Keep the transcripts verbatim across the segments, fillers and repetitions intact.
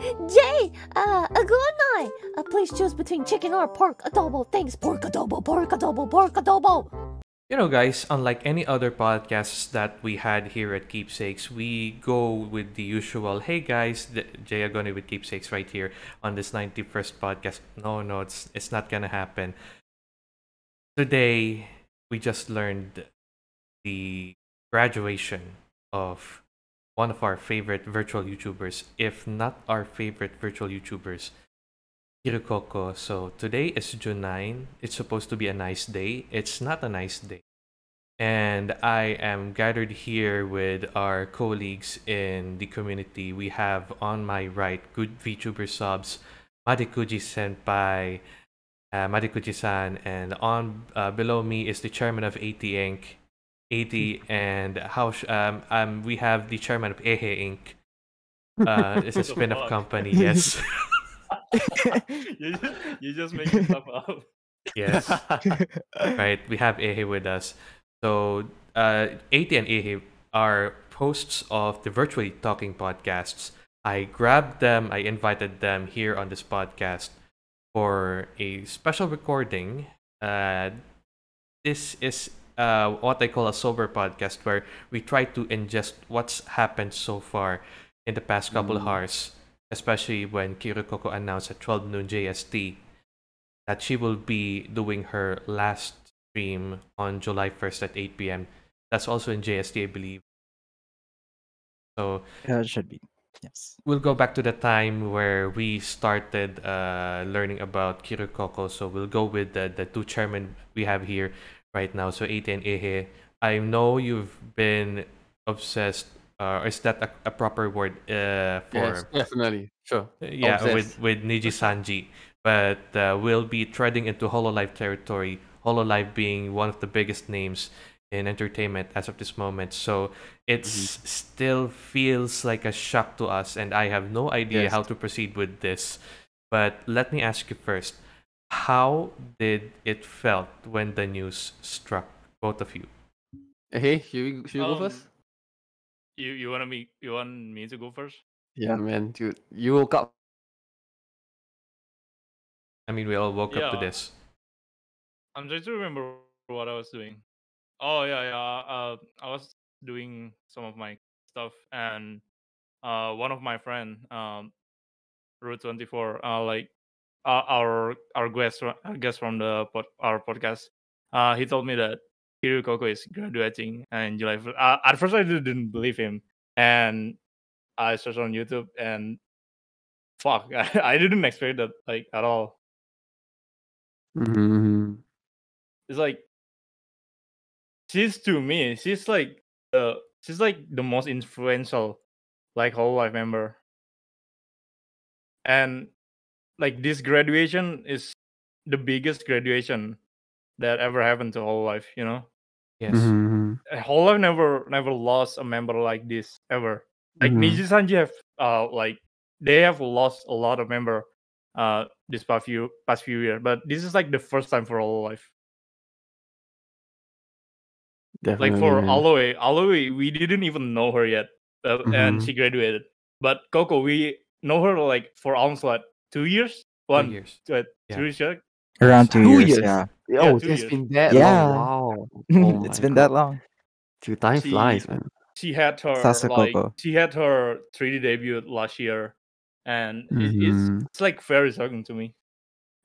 Jay uh, Agonoy, uh, please choose between chicken or pork adobo. Thanks, pork adobo, pork adobo, pork adobo. You know, guys, unlike any other podcasts that we had here at Keepsakes, we go with the usual, hey guys, Jay Agonoy with Keepsakes right here on this ninety-first podcast. No, no, it's, it's not gonna happen. Today, we just learned the graduation of one of our favorite virtual YouTubers, if not our favorite virtual YouTubers, Kiryu Coco. So today is June ninth. It's supposed to be a nice day. It's not a nice day. And I am gathered here with our colleagues in the community. We have on my right, good VTuber Subs, Madekuji Senpai, uh, Madekuji-san. And on uh, below me is the chairman of E H E Incorporated, eighty, and how um, um we have the chairman of E H E Incorporated. Uh, it's a spin-off company, yes. you, just, you just make stuff up. Yes. Right, we have E H E with us. So uh, eighty and E H E are hosts of the Virtually Talking podcasts. I grabbed them, I invited them here on this podcast for a special recording. Uh, this is Uh, what I call a sober podcast, where we try to ingest what's happened so far in the past couple mm. of hours, especially when Kiryu Coco announced at twelve noon J S T that she will be doing her last stream on July first at eight p m That's also in J S T, I believe. So yeah, it should be. Yes. We'll go back to the time where we started uh, learning about Kiryu Coco. So we'll go with the, the two chairmen we have here right now. So E H E and E H E, I know you've been obsessed, or uh, is that a, a proper word uh, for? Yes, definitely, sure. Yeah, obsessed with, with Nijisanji, but uh, we'll be treading into Hololive territory, Hololive being one of the biggest names in entertainment as of this moment. So it mm-hmm. still feels like a shock to us, and I have no idea yes. how to proceed with this. But let me ask you first, how did it felt when the news struck both of you? Hey, should we, should we um, go first? You you want me you want me to go first? Yeah, man, dude, you woke up. I mean, we all woke yeah. up to this. I'm trying to remember what I was doing. Oh yeah, yeah. Uh, I was doing some of my stuff, and uh, one of my friend, um, Route twenty-four, uh, like. Uh, our our guest our guest from the pod, our podcast, uh, he told me that Kiryu Coco is graduating in July. Uh, at first, I didn't believe him, and I searched on YouTube, and fuck, I, I didn't expect that like at all. Mm-hmm. It's like she's to me, she's like the she's like the most influential like Hololive member, and like this graduation is the biggest graduation that ever happened to Hololive, you know? Yes. Mm-hmm. Hololive never never lost a member like this ever. Like mm-hmm. Nijisanji have uh like they have lost a lot of member uh this past few past few years, but this is like the first time for Hololive. Definitely. Like for Aloe, Aloe, we didn't even know her yet, uh, mm-hmm. and she graduated. But Coco, we know her like for almost what, Two years? One two years. Two, uh, yeah. two years. Around two, two years, years. Yeah. Oh, yeah, it's years. been that yeah. long. Wow. Oh it's been God. that long. Two time she, flies, man. She had her like, she had her three D debut last year, and mm-hmm. it, it's it's like very shocking to me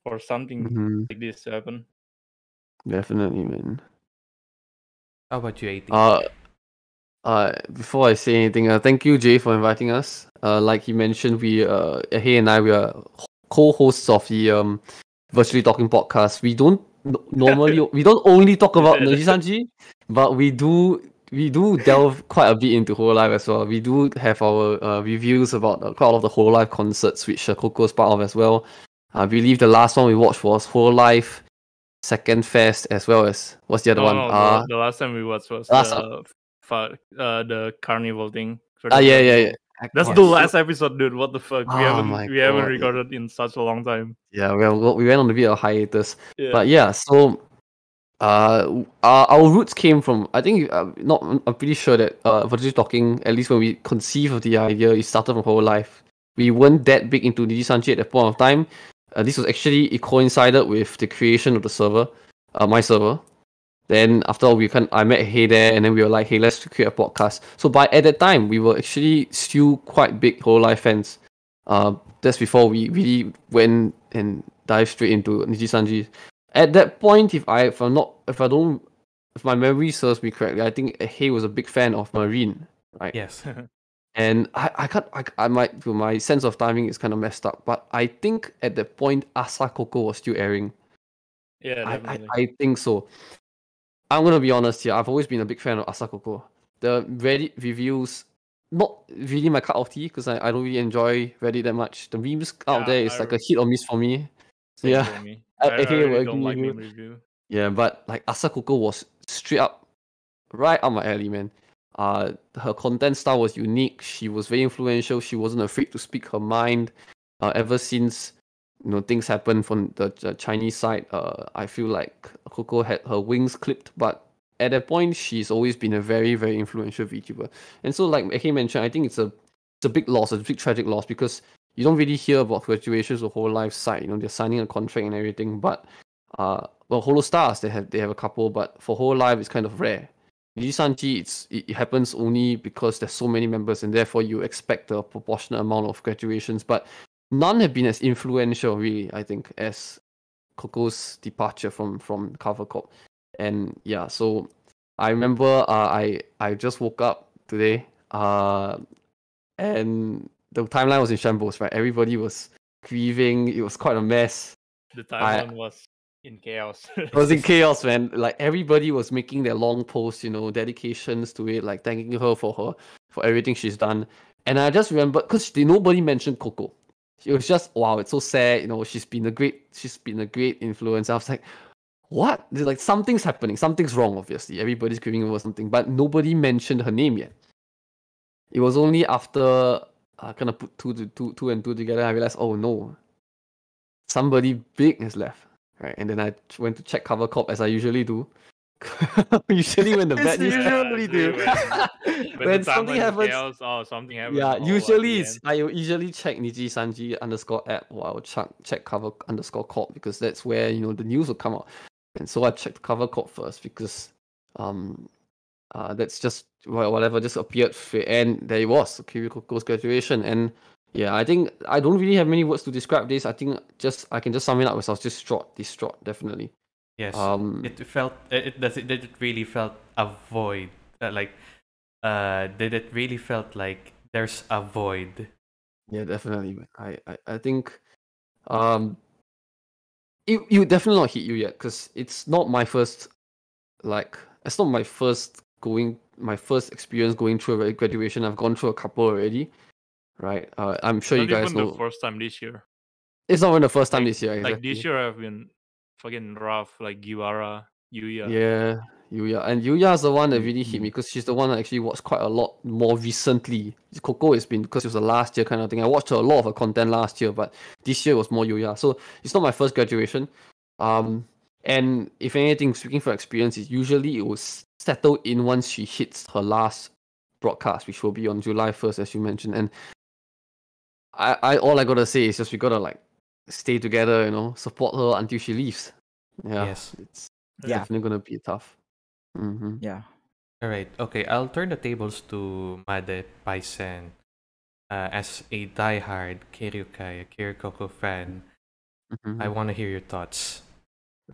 for something mm-hmm. like this to happen. Definitely, man. How about you, A T? Uh Uh, before I say anything, uh, thank you, Jay, for inviting us. Uh, like he mentioned, we, uh, Hey and I, we are co-hosts of the um, Virtually Talking podcast. We don't normally, we don't only talk about Nijisanji, but we do, we do delve quite a bit into Hololive as well. We do have our uh, reviews about uh, quite a lot of the Hololive concerts, which uh, Coco is part of as well. I believe the last one we watched was Hololive Second Fest, as well as what's the other oh, one? No, uh, the last time we watched was last uh, Uh, the carnival thing. Ah, uh, yeah, yeah, yeah. That's the last episode, dude. What the fuck? Oh, we haven't we God, haven't recorded yeah. in such a long time. Yeah, we have, we went on a bit of hiatus. Yeah. But yeah, so uh, our, our roots came from. I think uh, not. I'm pretty sure that uh, Virtually Talking, at least when we conceived of the idea, it started from Hololive. we weren't that big into Nijisanji at that point of time. Uh, this was actually, it coincided with the creation of the server, uh, my server. Then after all, we can, I met Hey there, and then we were like, hey, let's create a podcast. So by at that time, we were actually still quite big Hololive fans. Uh, that's before we really went and dived straight into Nijisanji. At that point, if I if I'm not if I don't if my memory serves me correctly, I think Hey was a big fan of Marine, right? Yes. And I, I can't I, I might my sense of timing is kind of messed up, but I think at that point Asakoko was still airing. Yeah, I, I I think so. I'm gonna be honest here. I've always been a big fan of Asakoko. The Reddit reviews, not really my cup of tea because I, I don't really enjoy Reddit that much. The memes out yeah, there is I like re- a hit or miss for me. Same yeah, for me. I, I, I, I really don't like meme review. Yeah, but like Asakoko was straight up, right up my alley, man. Uh, her content style was unique. She was very influential. She wasn't afraid to speak her mind. Uh, ever since, you know, things happened from the, the Chinese side, uh, I feel like Coco had her wings clipped. But at that point, she's always been a very, very influential VTuber. And so, like Eke mentioned, I think it's a it's a big loss, a big tragic loss, because you don't really hear about graduations of Hololive side. You know, they're signing a contract and everything. But uh, well, Holostars they have they have a couple, but for Hololive it's kind of rare. Nijisanji, it's it happens only because there's so many members, and therefore you expect a proportionate amount of graduations. But none have been as influential, really, I think, as Coco's departure from from Cover Corp. And yeah, so I remember uh, I I just woke up today, uh, and the timeline was in shambles. Right, everybody was grieving. It was quite a mess. The timeline I, was. In chaos. It was in chaos, man. Like everybody was making their long posts, you know, dedications to it, like thanking her for her for everything she's done. And I just remember because nobody mentioned Coco. It was just wow, it's so sad, you know. She's been a great, she's been a great influence. I was like, what? There's like something's happening, something's wrong. Obviously, everybody's grieving over something, but nobody mentioned her name yet. It was only after I kind of put two to two, two and two together, I realized, oh no, somebody big has left. Right, and then I went to check Cover Corp as I usually do. Usually when the bad news usually do. When, when, when something happens, chaos, oh, something happens. Yeah, oh, usually it's, I usually check Nijisanji underscore app or I'll check, check Cover underscore Corp because that's where you know the news will come out. And so I checked Cover Corp first because um, uh, that's just whatever just appeared, and there it was, Kiryu Coco's graduation. And yeah, I think I don't really have many words to describe this. I think just I can just sum it up as I was distraught, distraught, definitely. Yes, um, it felt it does it, it really felt a void, uh, like uh, did it really felt like there's a void? Yeah, definitely. I I, I think um, it you definitely not hit you yet because it's not my first like it's not my first going my first experience going through a graduation. I've gone through a couple already. Right, uh, I'm sure it's you guys know. Not even the first time this year. It's not even the first time like, this year. Exactly. Like this year, I've been fucking rough. Like Gibara, Yuya. Yeah, Yuya, and Yuya's the one that really hit me because she's the one I actually watched quite a lot more recently. Coco has been because it was the last year kind of thing. I watched a lot of her content last year, but this year was more Yuya. So it's not my first graduation. Um, and if anything, speaking for experience, is usually it will settle in once she hits her last broadcast, which will be on July first, as you mentioned, and. I, I all I gotta say is just we gotta like stay together, you know, support her until she leaves. Yeah, yes. It's yeah. definitely gonna be tough. Mm-hmm. Yeah. All right. Okay. I'll turn the tables to Made Paisen. Uh, as a diehard Kiryukai, a Kiryu Coco fan, mm-hmm. I want to hear your thoughts.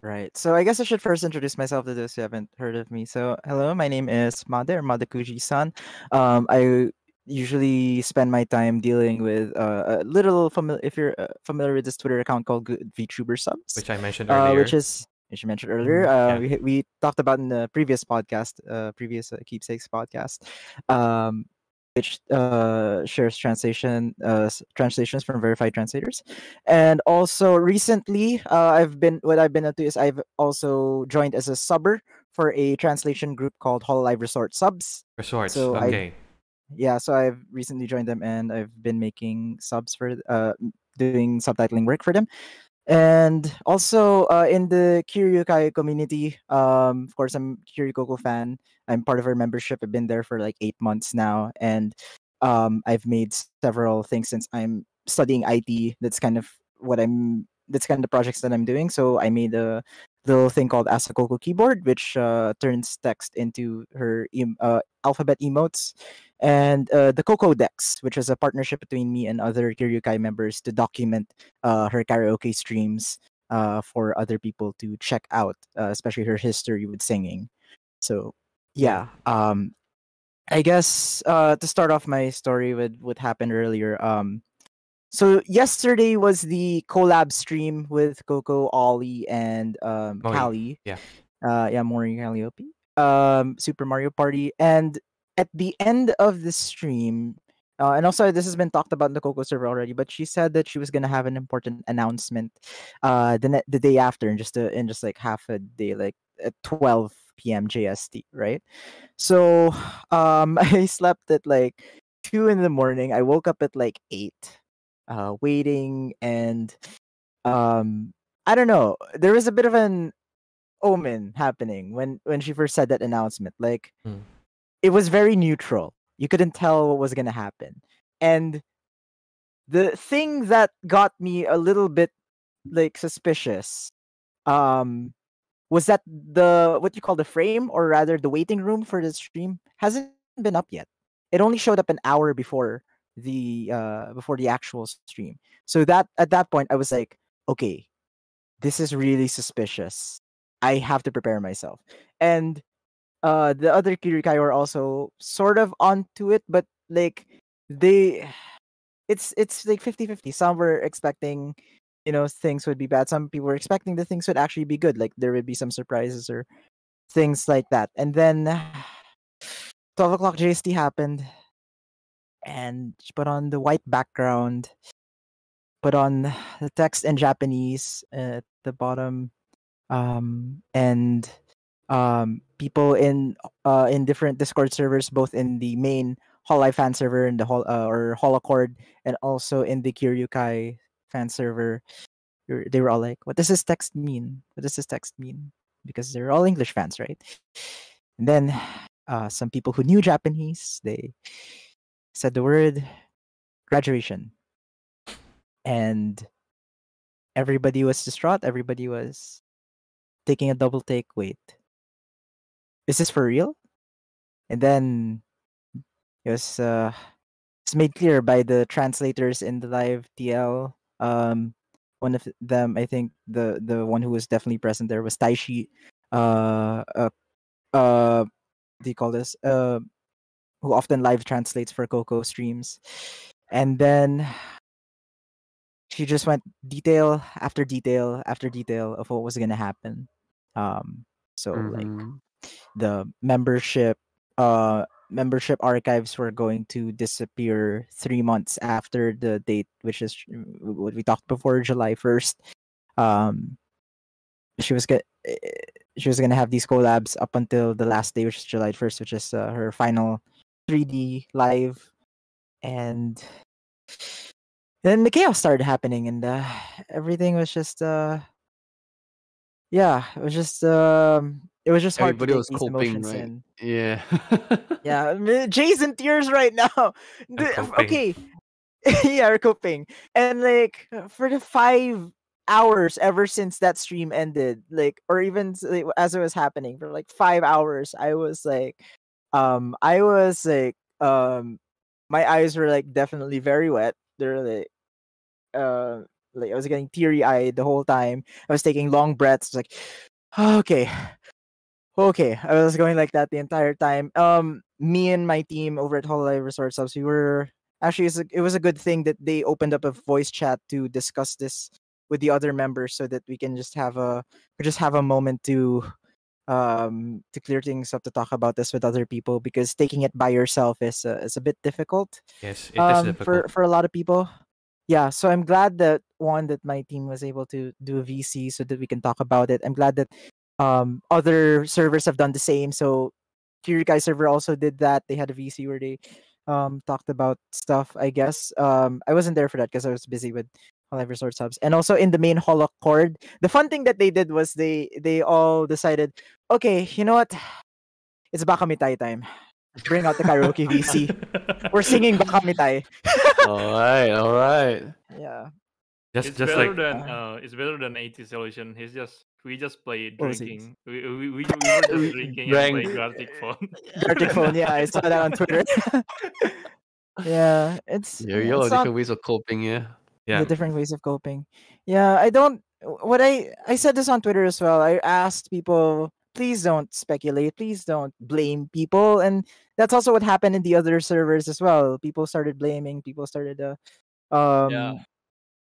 Right. So I guess I should first introduce myself to those who haven't heard of me. So hello, my name is Made or Madekuji-san. Um, I. usually spend my time dealing with uh, a little familiar if you're uh, familiar with this Twitter account called Good VTuber Subs, which I mentioned earlier, uh, which is which you mentioned earlier. Uh, yeah. we we talked about in the previous podcast, uh, previous uh, Keepsakes podcast, um, which uh, shares translation uh, translations from verified translators, and also recently uh, I've been what I've been up to is I've also joined as a subber for a translation group called Hololive Resort Subs. Resorts, so okay. I, Yeah, so I've recently joined them, and I've been making subs for, uh, doing subtitling work for them, and also uh, in the Kiryukai community. Um, of course, I'm a Kiryu Coco fan. I'm part of her membership. I've been there for like eight months now, and um, I've made several things since I'm studying I T. That's kind of what I'm. That's kind of the projects that I'm doing. So I made a little thing called Asakoko Keyboard, which uh, turns text into her em uh, alphabet emotes, and uh, the Coco Dex, which is a partnership between me and other Kiryukai members to document uh, her karaoke streams uh, for other people to check out, uh, especially her history with singing. So yeah, um, I guess uh, to start off my story with what happened earlier. Um, So yesterday was the collab stream with Coco, Ollie, and um, Callie. Yeah, uh, yeah, Mori Calliope. Um, Super Mario Party, and at the end of the stream, uh, and also this has been talked about in the Coco server already. But she said that she was gonna have an important announcement, uh, the the day after, in just a, in just like half a day, like at twelve P M J S T, right? So, um, I slept at like two in the morning. I woke up at like eight. Uh, waiting, and um, I don't know. There was a bit of an omen happening when when she first said that announcement. Like, mm. it was very neutral. You couldn't tell what was gonna happen. And the thing that got me a little bit like suspicious um, was that the what you call the frame, or rather the waiting room for the stream, hasn't been up yet. It only showed up an hour before the uh before the actual stream. So that at that point I was like, okay, this is really suspicious. I have to prepare myself. And uh the other Kiryukai were also sort of onto it, but like they it's it's like fifty fifty. Some were expecting, you know, things would be bad. Some people were expecting the things would actually be good. Like there would be some surprises or things like that. And then twelve o'clock J S T happened. And she put on the white background, put on the text in Japanese at the bottom, um, and um, people in uh, in different Discord servers, both in the main Hololive fan server and the Hol uh, or Holocord, and also in the Kiryukai fan server, they were all like, "What does this text mean? What does this text mean?" Because they're all English fans, right? And then uh, some people who knew Japanese, they said the word graduation, and everybody was distraught. Everybody was taking a double take. Wait, is this for real? And then it was uh, it's made clear by the translators in the live T L. Um, one of them, I think, the the one who was definitely present there was Taishi. Uh, uh, uh, what do you call this? Uh. Who often live translates for Coco streams. And then she just went detail after detail after detail of what was going to happen. Um, so mm-hmm. like the membership uh, membership archives were going to disappear three months after the date, which is what we talked before, July first. Um, she was get she was going to have these collabs up until the last day, which is July first, which is uh, her final three D live. And then the chaos started happening, and uh, everything was just uh yeah it was just um it was just hard. Everybody to was coping, right? In. Yeah. Yeah, Jay's in tears right now. Okay. Yeah, we're coping. And like for the five hours ever since that stream ended, like, or even like, as it was happening, for like five hours, I was like, Um, I was like, um, my eyes were like definitely very wet. They're like, uh, like I was getting teary-eyed the whole time. I was taking long breaths, like, oh, okay, okay. I was going like that the entire time. Um, me and my team over at Hololive Resort Subs, we were actually it was, a, it was a good thing that they opened up a voice chat to discuss this with the other members, so that we can just have a just have a moment to. Um, to clear things up, to talk about this with other people, because taking it by yourself is uh, is a bit difficult. Yes, it um, is difficult for for a lot of people. Yeah, so I'm glad that one that my team was able to do a V C so that we can talk about it. I'm glad that um other servers have done the same. So Kiryukai server also did that. They had a V C where they um talked about stuff. I guess um I wasn't there for that because I was busy with Hololive Resort Subs. And also in the main Holocord, the fun thing that they did was they they all decided, okay, you know what? It's Baka Mitai time. Bring out the karaoke V C. We're singing ba kami tayo. All right, all right. Yeah. Just, it's just better like, than uh, uh, it's better than eighty solution. He's just we just played drinking. We we we, we were just drinking drank. And playing Gartic Phone. Gartic Phone, yeah, I saw that on Twitter. Yeah, it's yeah, you all different ways of coping, yeah. Yeah, the different ways of coping. Yeah, I don't. What I I said this on Twitter as well. I asked people, please don't speculate, please don't blame people, and that's also what happened in the other servers as well. People started blaming. People started, uh, um, yeah.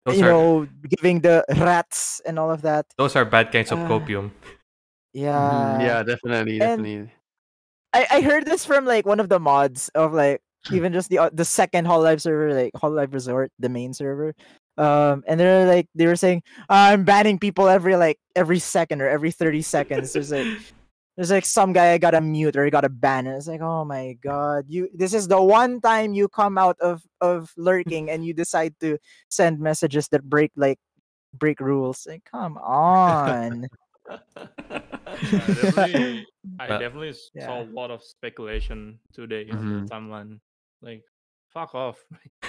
Those you are, know, giving the rats and all of that. Those are bad kinds of uh, copium. Yeah. Yeah, definitely, definitely. And I I heard this from like one of the mods of like. Even just the uh, the second Hololive server, like Hololive Resort, the main server, um, and they're like they were saying, I'm banning people every like every second or every thirty seconds. There's like there's like some guy I got a mute or I got a ban. And it's like, oh my god, you this is the one time you come out of of lurking and you decide to send messages that break like break rules. Like, come on. Yeah, definitely, I definitely yeah. saw a lot of speculation today in mm-hmm. the timeline. Like, fuck off.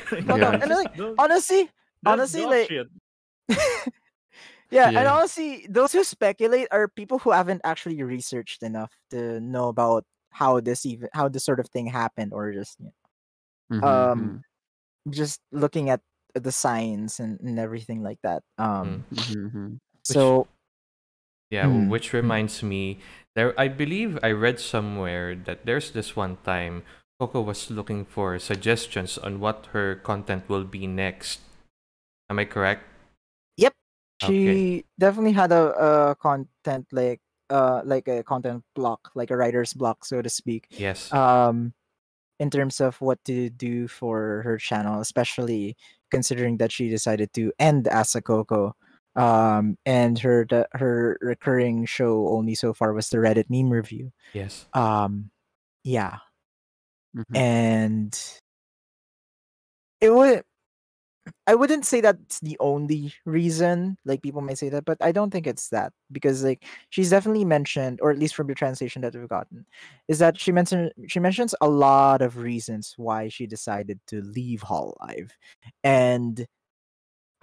Like, yeah. And like, honestly, honestly, like, yeah, yeah, and honestly, those who speculate are people who haven't actually researched enough to know about how this even how this sort of thing happened, or just, you know, mm-hmm, um, mm-hmm. just looking at the signs and, and everything like that. Um, mm-hmm. so. Which... Yeah, mm. which reminds me, there I believe I read somewhere that there's this one time Coco was looking for suggestions on what her content will be next. Am I correct? Yep, she okay. definitely had a, a content like uh like a content block, like a writer's block, so to speak. Yes. Um, in terms of what to do for her channel, especially considering that she decided to end Asakoko. Um, and her the, her recurring show only so far was the Reddit meme review. Yes. Um, yeah. Mm-hmm. And it would. I wouldn't say that's the only reason. Like, people might say that, but I don't think it's that, because like she's definitely mentioned, or at least from the translation that we've gotten, is that she mentioned she mentions a lot of reasons why she decided to leave Hololive, and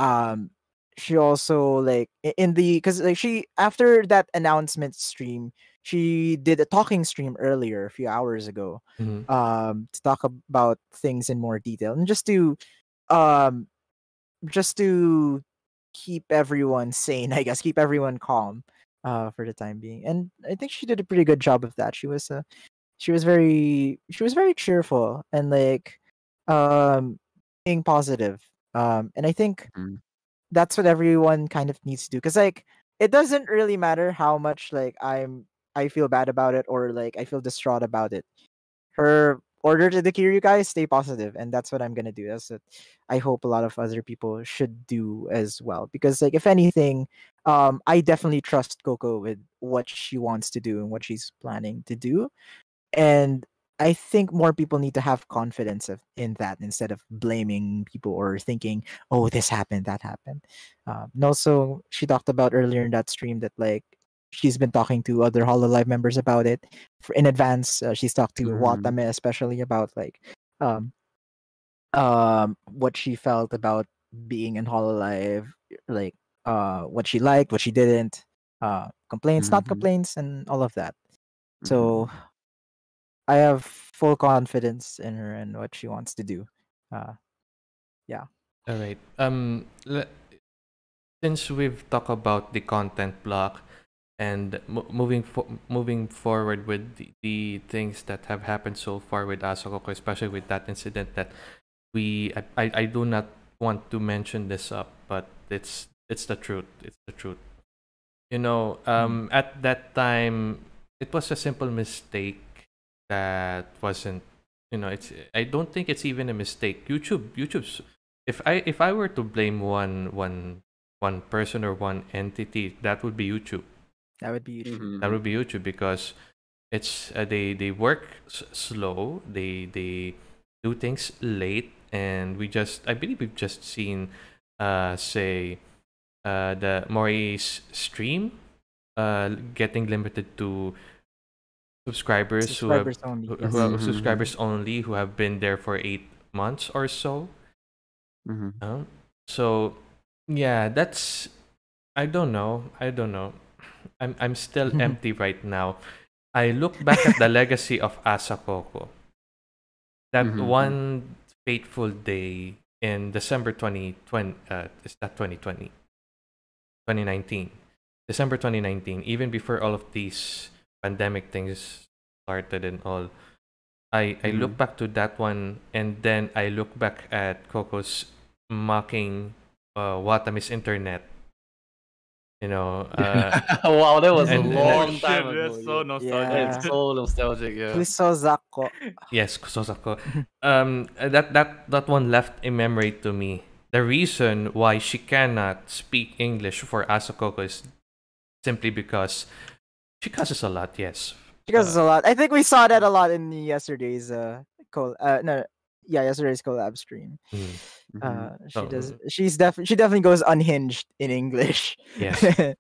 um. she also like in the because like she after that announcement stream, she did a talking stream earlier a few hours ago, mm-hmm. um, to talk about things in more detail and just to, um, just to keep everyone sane, I guess, keep everyone calm, uh, for the time being. And I think she did a pretty good job of that. She was, uh, she was very, she was very cheerful and like, um, being positive. Um, and I think. Mm-hmm. That's what everyone kind of needs to do, because like it doesn't really matter how much like I'm I feel bad about it or like I feel distraught about it. Her order to the Kiryu guys, stay positive, and that's what I'm gonna do. That's what I hope a lot of other people should do as well. Because like if anything, um, I definitely trust Coco with what she wants to do and what she's planning to do, and I think more people need to have confidence of, in that, instead of blaming people or thinking, oh, this happened, that happened. Um, and also, she talked about earlier in that stream that like she's been talking to other Hololive members about it for, in advance. Uh, she's talked to mm-hmm. Watame especially about like um, um, what she felt about being in Hololive, like uh, what she liked, what she didn't, uh, complaints, mm-hmm. not complaints, and all of that. Mm-hmm. So... I have full confidence in her and what she wants to do. Uh, yeah. All right. Um, since we've talked about the content block and mo moving fo moving forward with the, the things that have happened so far with Asakoko, especially with that incident that we, I, I, I do not want to mention this up, but it's it's the truth. It's the truth. You know, um, mm-hmm. at that time, it was a simple mistake. That wasn't, you know, it's, I don't think it's even a mistake. YouTube, YouTube's, if I, if I were to blame one, one, one person or one entity, that would be YouTube. That would be YouTube. Mm-hmm. That would be YouTube, because it's, uh, they, they work s slow, they, they do things late, and we just, I believe we've just seen, uh, say, uh, the Mori's stream, uh, getting limited to subscribers, subscribers who have, only, yes. who have mm-hmm. subscribers only who have been there for eight months or so. Mm-hmm. um, so yeah, that's I don't know. I don't know. I'm I'm still empty right now. I look back at the legacy of Asakoko. That mm-hmm. one fateful day in December twenty twenty, uh, is that twenty twenty? twenty nineteen. December twenty nineteen, even before all of these pandemic things started and all, I, I mm-hmm. look back to that one, and then I look back at Coco's mocking uh, Watame's internet. You know, uh, wow, that was and, a long and, time ago. That's so nostalgic. Yeah. It's so nostalgic, yeah. Kusozako. Yes, Kusozako. um, that that that one left a memory to me. The reason why she cannot speak English for Asakoko is simply because she cusses a lot. Yes, she cusses uh, a lot. I think we saw that a lot in yesterday's uh, call. Uh, no. Yeah, yesterday's collab stream. Mm-hmm. Uh, she oh. does. She's def. She definitely goes unhinged in English. Yes.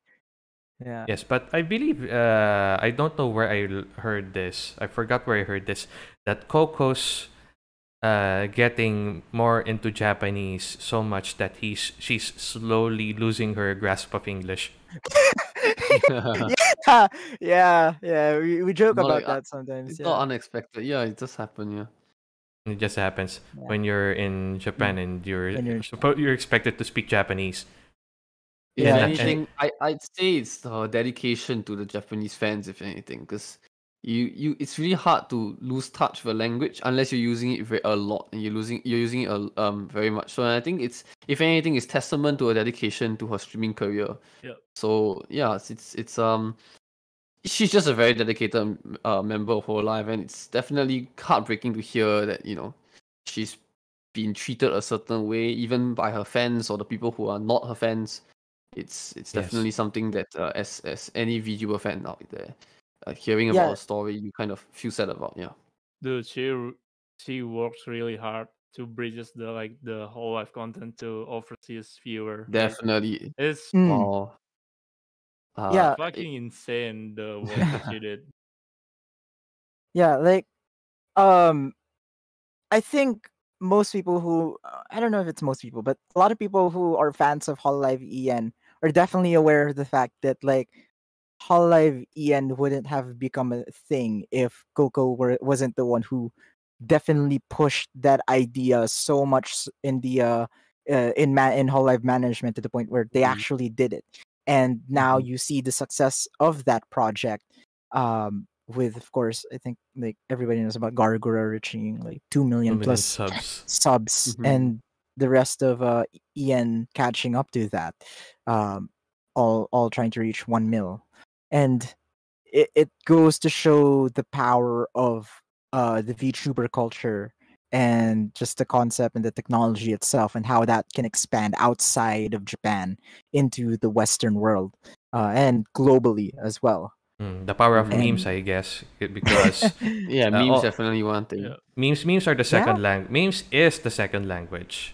Yeah. Yes, but I believe. Uh, I don't know where I heard this. I forgot where I heard this. That Coco's, uh, getting more into Japanese so much that he's she's slowly losing her grasp of English. yeah, yeah, yeah. We we joke no, about like, that sometimes. It's yeah. not unexpected. Yeah, it just happened. Yeah. It just happens yeah. when you're in Japan yeah. and you're you're, supposed, you're expected to speak Japanese. Yeah, yeah. anything. I I'd say it's the dedication to the Japanese fans, if anything, because you you it's really hard to lose touch with the language unless you're using it very, a lot, and you're losing you're using it a, um very much. So and I think it's if anything, it's testament to her dedication to her streaming career. Yeah. So yeah, it's it's, it's um. She's just a very dedicated uh, member of Hololive, and it's definitely heartbreaking to hear that, you know, she's been treated a certain way, even by her fans or the people who are not her fans. It's it's yes. definitely something that, uh, as as any VTuber fan out there, uh, hearing yeah. about a story, you kind of feel sad about. Yeah, dude, she she works really hard to bridges the like the Hololive content to overseas viewer. Definitely, it's mm. wow. Uh, yeah, fucking insane the work that she did. Yeah, like, um, I think most people who I don't know if it's most people, but a lot of people who are fans of Hololive E N are definitely aware of the fact that like Hololive E N wouldn't have become a thing if Coco were wasn't the one who definitely pushed that idea so much in the uh, uh in man in Hololive management to the point where they mm-hmm. actually did it. And now you see the success of that project, um, with, of course, I think like everybody knows about Gargura reaching like two million, million plus subs, subs mm-hmm. and the rest of uh, E N catching up to that, um, all all trying to reach one mil, and it, it goes to show the power of uh, the VTuber culture and just the concept and the technology itself and how that can expand outside of Japan into the Western world, uh, and globally as well. Mm, the power of and... memes, I guess, because... yeah, uh, memes oh, definitely one thing. Yeah. Memes memes are the second yeah. language. Memes is the second language.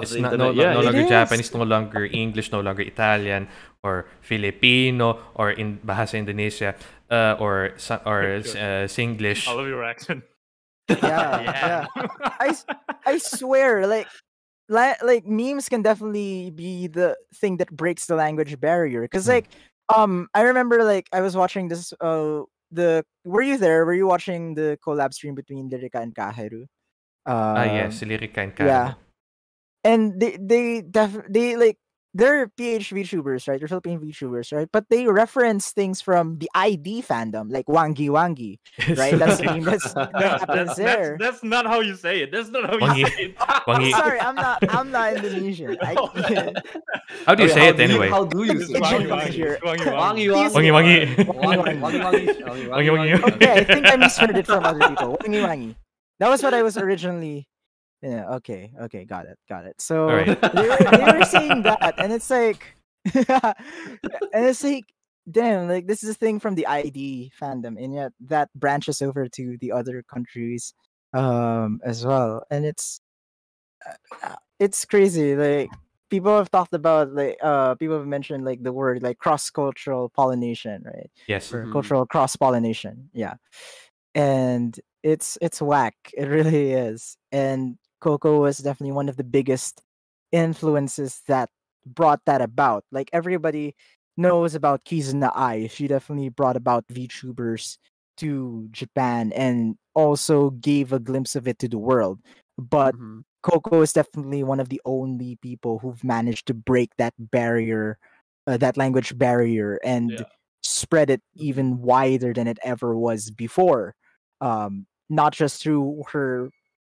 It's not, no, yeah, no, no it longer is. Japanese, no longer English, no longer Italian, or Filipino, or in Bahasa Indonesia, uh, or, or uh, Singlish. I love your accent. yeah, yeah, yeah. I, I swear, like, like, like memes can definitely be the thing that breaks the language barrier. Because, like, um, I remember, like, I was watching this. Uh, the were you there? Were you watching the collab stream between Lyrica and Kahiru? Ah, uh, uh, yes, Lyrica and Kahiru. Yeah, and they, they, def they like, they're P H VTubers, right? They're Philippine VTubers, right? But they reference things from the I D fandom, like Wangi Wangi, right? That's the name that's, that happens that's, there. That's, that's not how you say it. That's not how Wangi. you say it. I'm sorry, I'm not. I'm not Indonesian. I can't. How do you okay, say it anyway? How do you say it? Wangi Wangi Wangi Wangi Wangi Wangi. Okay, I think I misheard it from other people. Wangi Wangi. That was what I was originally. Yeah, okay, okay, got it, got it. So right. they, were, they were saying that, and it's like, and it's like, damn, like this is a thing from the I D fandom, and yet that branches over to the other countries, um, as well. And it's, uh, it's crazy. Like people have talked about, like, uh, people have mentioned, like, the word, like, cross-cultural pollination, right? Yes. Or mm-hmm. cultural cross-pollination, yeah. And it's it's whack. It really is. And Coco was definitely one of the biggest influences that brought that about. Like, everybody knows about Kizuna Ai. She definitely brought about VTubers to Japan and also gave a glimpse of it to the world. But mm-hmm. Coco is definitely one of the only people who've managed to break that barrier, uh, that language barrier, and yeah. spread it even wider than it ever was before. Um, not just through her,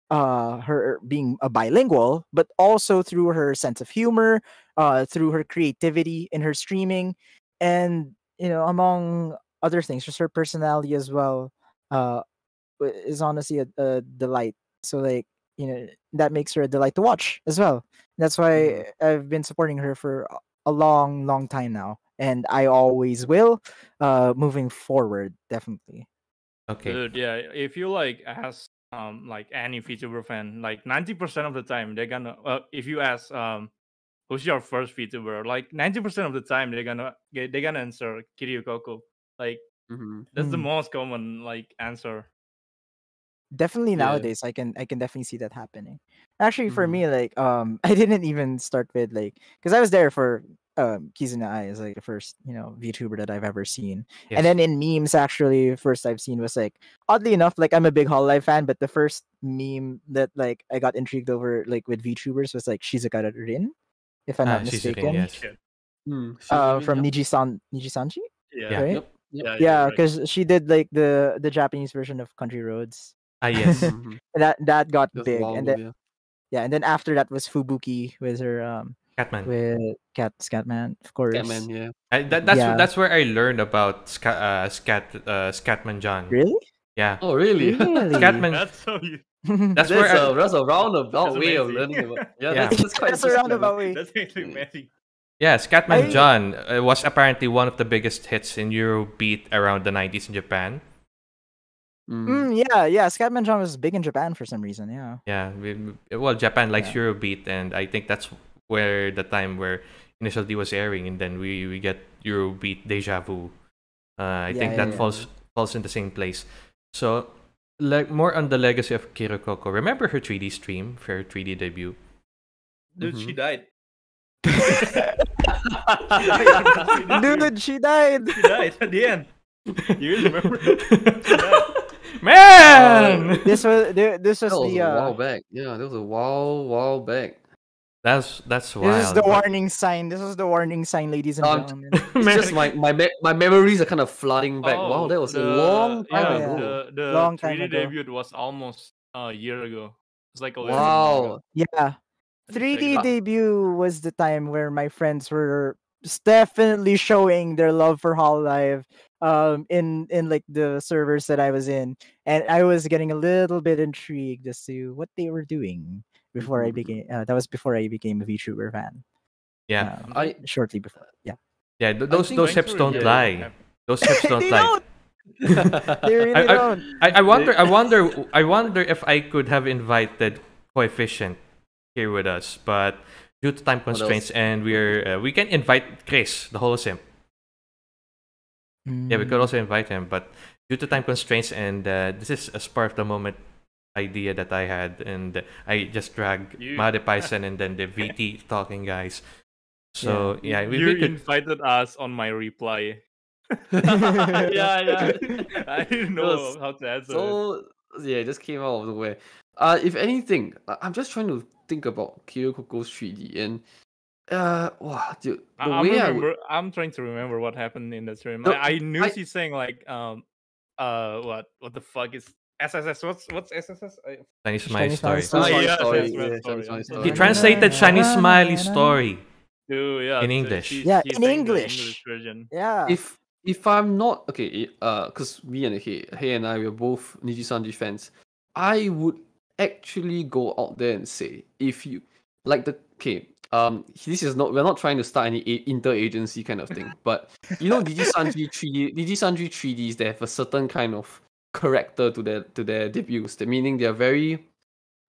uh, her being a bilingual, but also through her sense of humor, uh, through her creativity in her streaming, and, you know, among other things, just her personality as well, uh, is honestly a, a delight. So, like, you know, that makes her a delight to watch as well. That's why I've been supporting her for a long, long time now. And I always will, uh, moving forward, definitely. Okay. Dude, yeah, if you, like, ask, um, like, any VTuber fan, like, ninety percent of the time, they're gonna, uh, if you ask, um, who's your first VTuber, like, ninety percent of the time, they're gonna, they're gonna answer Kiryu Coco. Like, mm-hmm. that's mm-hmm. the most common, like, answer. Definitely nowadays, yeah. I can I can definitely see that happening. Actually, for mm-hmm. me, like, um, I didn't even start with, like, because I was there for um, Kizuna Ai is, like, the first, you know, VTuber that I've ever seen. Yes. And then in memes, actually, first I've seen was, like, oddly enough, like, I'm a big Hololive fan, but the first meme that, like, I got intrigued over, like, with VTubers was, like, Shizukara Rin, if I'm ah, not mistaken. Yes. Mm, uh, from yep. Nijisan Nijisanji? Yeah. Right? Yep. Yep. Yeah, because yeah, right. she did, like, the, the Japanese version of Country Roads. Ah yes, that that got Just big, and then, yeah, and then after that was Fubuki with her um Scatman, with Cat Scatman, of course. Scatman, yeah. I, that that's yeah. that's where I learned about Scat uh, Scat uh, Scatman John. Really? Yeah. Oh really? really? Scatman. That's so. That's, that's where a, I... that's a roundabout that's way of learning about. Yeah, yeah. that's, that's quite that's a roundabout way. That's actually amazing. Yeah, Scatman I... John uh, was apparently one of the biggest hits in Eurobeat around the nineties in Japan. Mm. Mm, yeah, yeah. Scatman John was big in Japan for some reason. Yeah. Yeah. We, well, Japan likes yeah. Eurobeat, and I think that's where the time where Initial D was airing, and then we, we get Eurobeat Deja Vu. Uh, I yeah, think yeah, that yeah. falls falls in the same place. So, like, more on the legacy of Kiryu Coco. Remember her three D stream for her three D debut? Dude, mm-hmm. she died. Dude, she died. She died at the end. You remember? She died. Man, uh, this was this was, that was the uh, a while back. Yeah, that was a while while back. That's that's wild. This is the warning sign. This is the warning sign, ladies and um, gentlemen. It's just my my me my memories are kind of flooding back. Oh, wow, that was the, a long time yeah, ago. The, the long time three D ago. Debut was almost uh, a year ago. It's like a wow. Year ago. Yeah, three D debut was the time where my friends were definitely showing their love for Hololive. Um, in in like the servers that I was in, and I was getting a little bit intrigued as to what they were doing before I became. Uh, that was before I became a VTuber fan. Yeah, um, I shortly before. Yeah, yeah. Th those those hips don't yeah, lie. Those hips don't they lie. Don't. They really I, don't. I, I wonder. I wonder. I wonder if I could have invited Coefficient here with us, but due to time constraints, and we're uh, we can invite Chris, the Holosimp. Yeah, we could also invite him, but due to time constraints, and uh, this is a spur of the moment idea that I had, and I just dragged you... Made Python and then the V T talking guys. So yeah, yeah we, you we could... invited us on my reply. yeah, yeah. I didn't know how to answer. So it. yeah, it just came out of the way. Uh, if anything, I'm just trying to think about Kiryu Coco's three D and. Uh, wow, dude. I'm, remember, would... I'm trying to remember what happened in the stream. No, I, I knew I... she's saying like, um, uh, what, what the fuck is S S S? What's what's S S S? Chinese Smiley Story. He translated Chinese Smiley Story. Dude, yeah, in English. So she, yeah, in English. English yeah. If if I'm not okay, uh, because me and Hey, Hey and I were both Nijisanji fans. I would actually go out there and say if you like the okay. Um, this is not. We're not trying to start any interagency kind of thing, but you know, Nijisanji three D, Nijisanji three Ds, they have a certain kind of character to their to their debuts. They're, meaning they're very,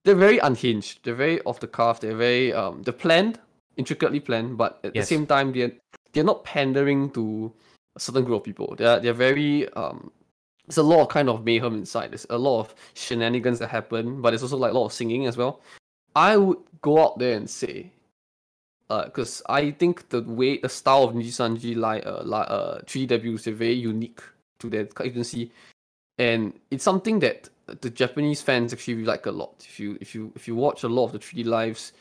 they're very unhinged. They're very off the cuff. They're very um, they're planned intricately planned, but at yes. the same time, they're they're not pandering to a certain group of people. They're they're very um. There's a lot of kind of mayhem inside. There's a lot of shenanigans that happen, but there's also like a lot of singing as well. I would go out there and say, because uh, I think the way the style of Nijisanji like uh, like uh three D debuts are very unique to their agency, and it's something that the Japanese fans actually like a lot. If you if you if you watch a lot of the three D lives,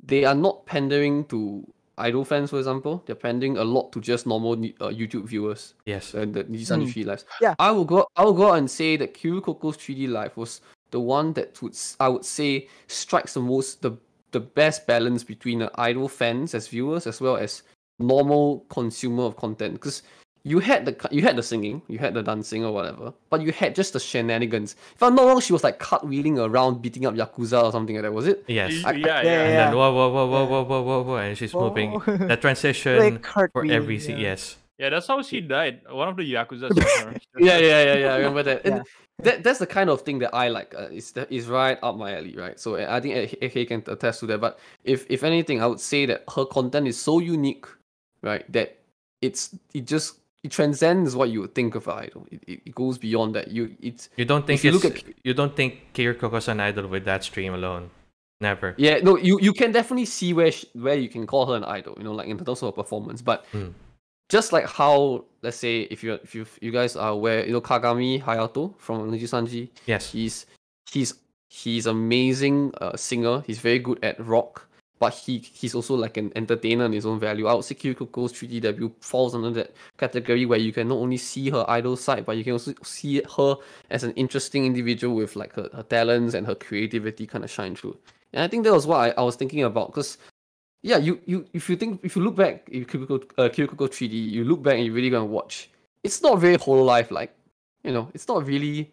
they are not pandering to idol fans, for example. They're pandering a lot to just normal uh, YouTube viewers. Yes, and the Nijisanji mm. three D lives. Yeah, I will go. I will go out and say that Kiryu Coco's three D live was the one that would I would say strikes the most the. the best balance between uh, idol fans as viewers as well as normal consumer of content, because you had the you had the singing, you had the dancing or whatever, but you had just the shenanigans. If I'm not wrong, she was like cartwheeling around, beating up Yakuza or something like that, was it? Yes. I, yeah, I, yeah, yeah. And then whoa, whoa, whoa, whoa, whoa, whoa, whoa, and she's whoa. moving. That transition for every yeah. yes. Yeah, that's how she died. One of the Yakuza. yeah, yeah, yeah, yeah. I remember that. Yeah. And that that's the kind of thing that I like. Uh, it's is right up my alley, right? So I think E H E can attest to that. But if if anything, I would say that her content is so unique, right? That it's it just it transcends what you would think of an idol. It, it it goes beyond that. You it's you don't think you it's, look at you don't think Kiryu Coco's an idol with that stream alone. Never. Yeah, no. You you can definitely see where she, where you can call her an idol. You know, like in terms of her performance, but. Mm. Just like how, let's say, if you if you you guys are aware, you know Kagami Hayato from Nijisanji. Yes, he's he's he's amazing uh, singer. He's very good at rock, but he he's also like an entertainer in his own value. I would say Kiryu Coco's three D debut falls under that category where you can not only see her idol side, but you can also see her as an interesting individual with like her, her talents and her creativity kind of shine through. And I think that was what I, I was thinking about, because. Yeah, you, you if you think if you look back, if Kiryu Coco, uh, Kiryu Coco three D, you look back and you really gonna watch. It's not very Hololive like, you know. It's not really.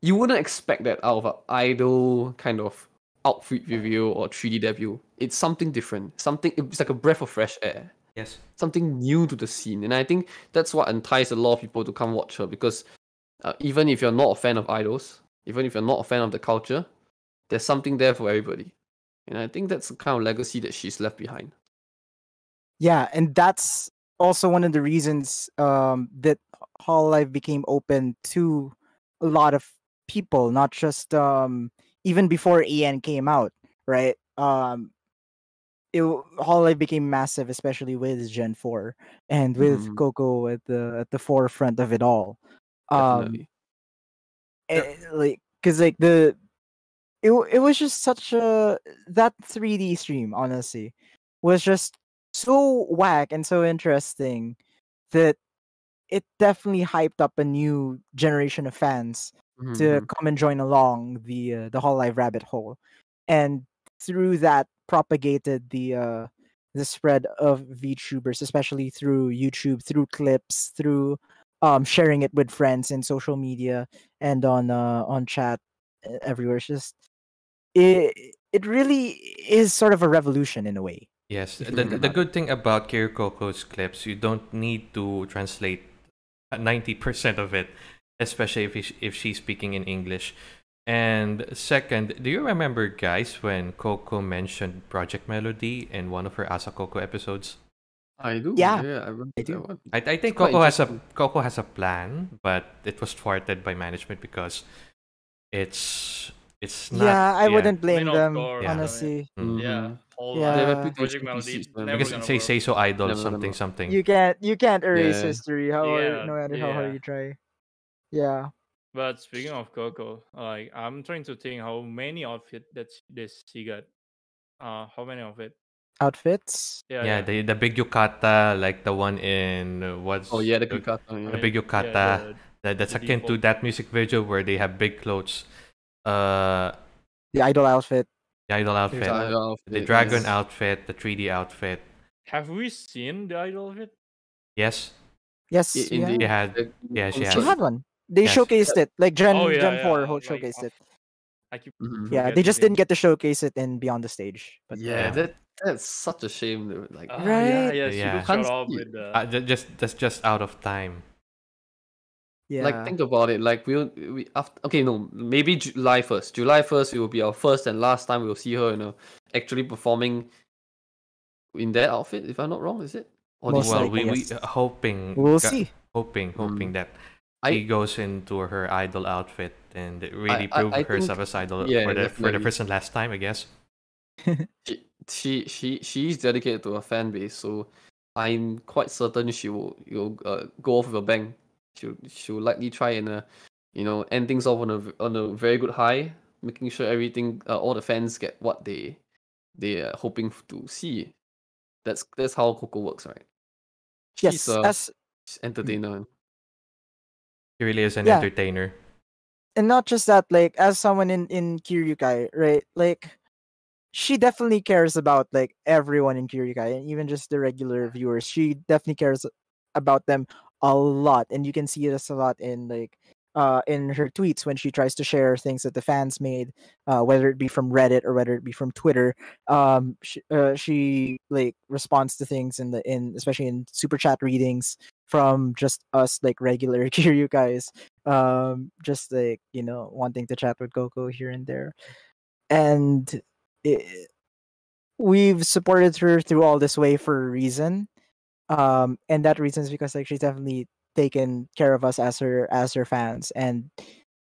You wouldn't expect that out of an idol kind of outfit review or three D debut. It's something different. Something it's like a breath of fresh air. Yes. Something new to the scene, and I think that's what entices a lot of people to come watch her, because uh, even if you're not a fan of idols, even if you're not a fan of the culture, there's something there for everybody. And I think that's the kind of legacy that she's left behind. Yeah, and that's also one of the reasons um, that Hololive became open to a lot of people, not just um, even before E N came out, right? Um, it, Hololive became massive, especially with Gen four and with mm. Coco at the at the forefront of it all. Um, and, like, because like the It, it was just such a... That three D stream, honestly, was just so whack and so interesting that it definitely hyped up a new generation of fans mm-hmm. to come and join along the uh, the Hololive rabbit hole. And through that, propagated the uh, the spread of VTubers, especially through YouTube, through clips, through um, sharing it with friends in social media and on uh, on chat, everywhere. It's just... It it really is sort of a revolution in a way. Yes, the the good thing about Kiryu Coco's clips, you don't need to translate ninety percent of it, especially if he, if she's speaking in English. And second, do you remember, guys, when Coco mentioned Project Melody in one of her Asakoko episodes? I do. Yeah, yeah I, remember I do. That one. I I think Coco has a Coco has a plan, but it was thwarted by management because it's. It's not, yeah, I yeah. wouldn't blame them, door, yeah. honestly. Mm-hmm. Yeah, all yeah. Project Melody. Because say say so idol never something never. something. You can't you can't erase yeah. history. How yeah. are, no matter how yeah. hard you try. Yeah. But speaking of Coco, like I'm trying to think how many outfit that this she got. Uh, how many of it? Outfits? Yeah, yeah, yeah. The the big yukata, like the one in what's oh yeah the yukata, the, yeah. the big yukata. Yeah, the, that, that's akin default. to that music video where they have big clothes. Uh, the idol outfit, the idol outfit, the, idol outfit. the dragon yes. outfit, the three D outfit. Have we seen the idol outfit? Yes. Yes. It, yeah. They had. Yeah, she, she had one. They yes. showcased it, like Gen oh, yeah, Gen yeah, Four yeah. showcased like, it. I keep mm-hmm. Yeah, they just didn't get to showcase it in Beyond the Stage. But yeah, yeah. that that's such a shame. Dude. Like uh, right? Yeah, yeah. She yeah. Can't with the... uh, just that's just out of time. Yeah. Like think about it. Like we'll we after okay no maybe July first. July first it will be our first and last time we'll see her, you know, actually performing in that outfit, if I'm not wrong, is it? Or well, well we, we uh, hoping we'll got, see. Hoping, hoping mm. that I, she goes into her idol outfit and it really I, proved I, I herself think, as idol yeah, for the definitely. for the person last time, I guess. she, she she she's dedicated to her fan base, so I'm quite certain she will you'll uh, go off with a bang. She she'll likely try and uh, you know end things off on a on a very good high, making sure everything uh, all the fans get what they they are hoping to see. That's that's how Coco works, right? Yes, she's a, as she's entertainer. She really is an yeah. entertainer, and not just that. Like as someone in in Kiryukai, right? Like she definitely cares about like everyone in Kiryukai, and even just the regular viewers. She definitely cares about them a lot, and you can see this a lot in like uh in her tweets when she tries to share things that the fans made, uh whether it be from Reddit or whether it be from Twitter. Um she, uh, she like responds to things in the in especially in super chat readings from just us like regular Kiryu guys, um just like you know wanting to chat with Coco here and there, and it, we've supported her through all this way for a reason, um and that reason is because like she's definitely taken care of us as her as her fans, and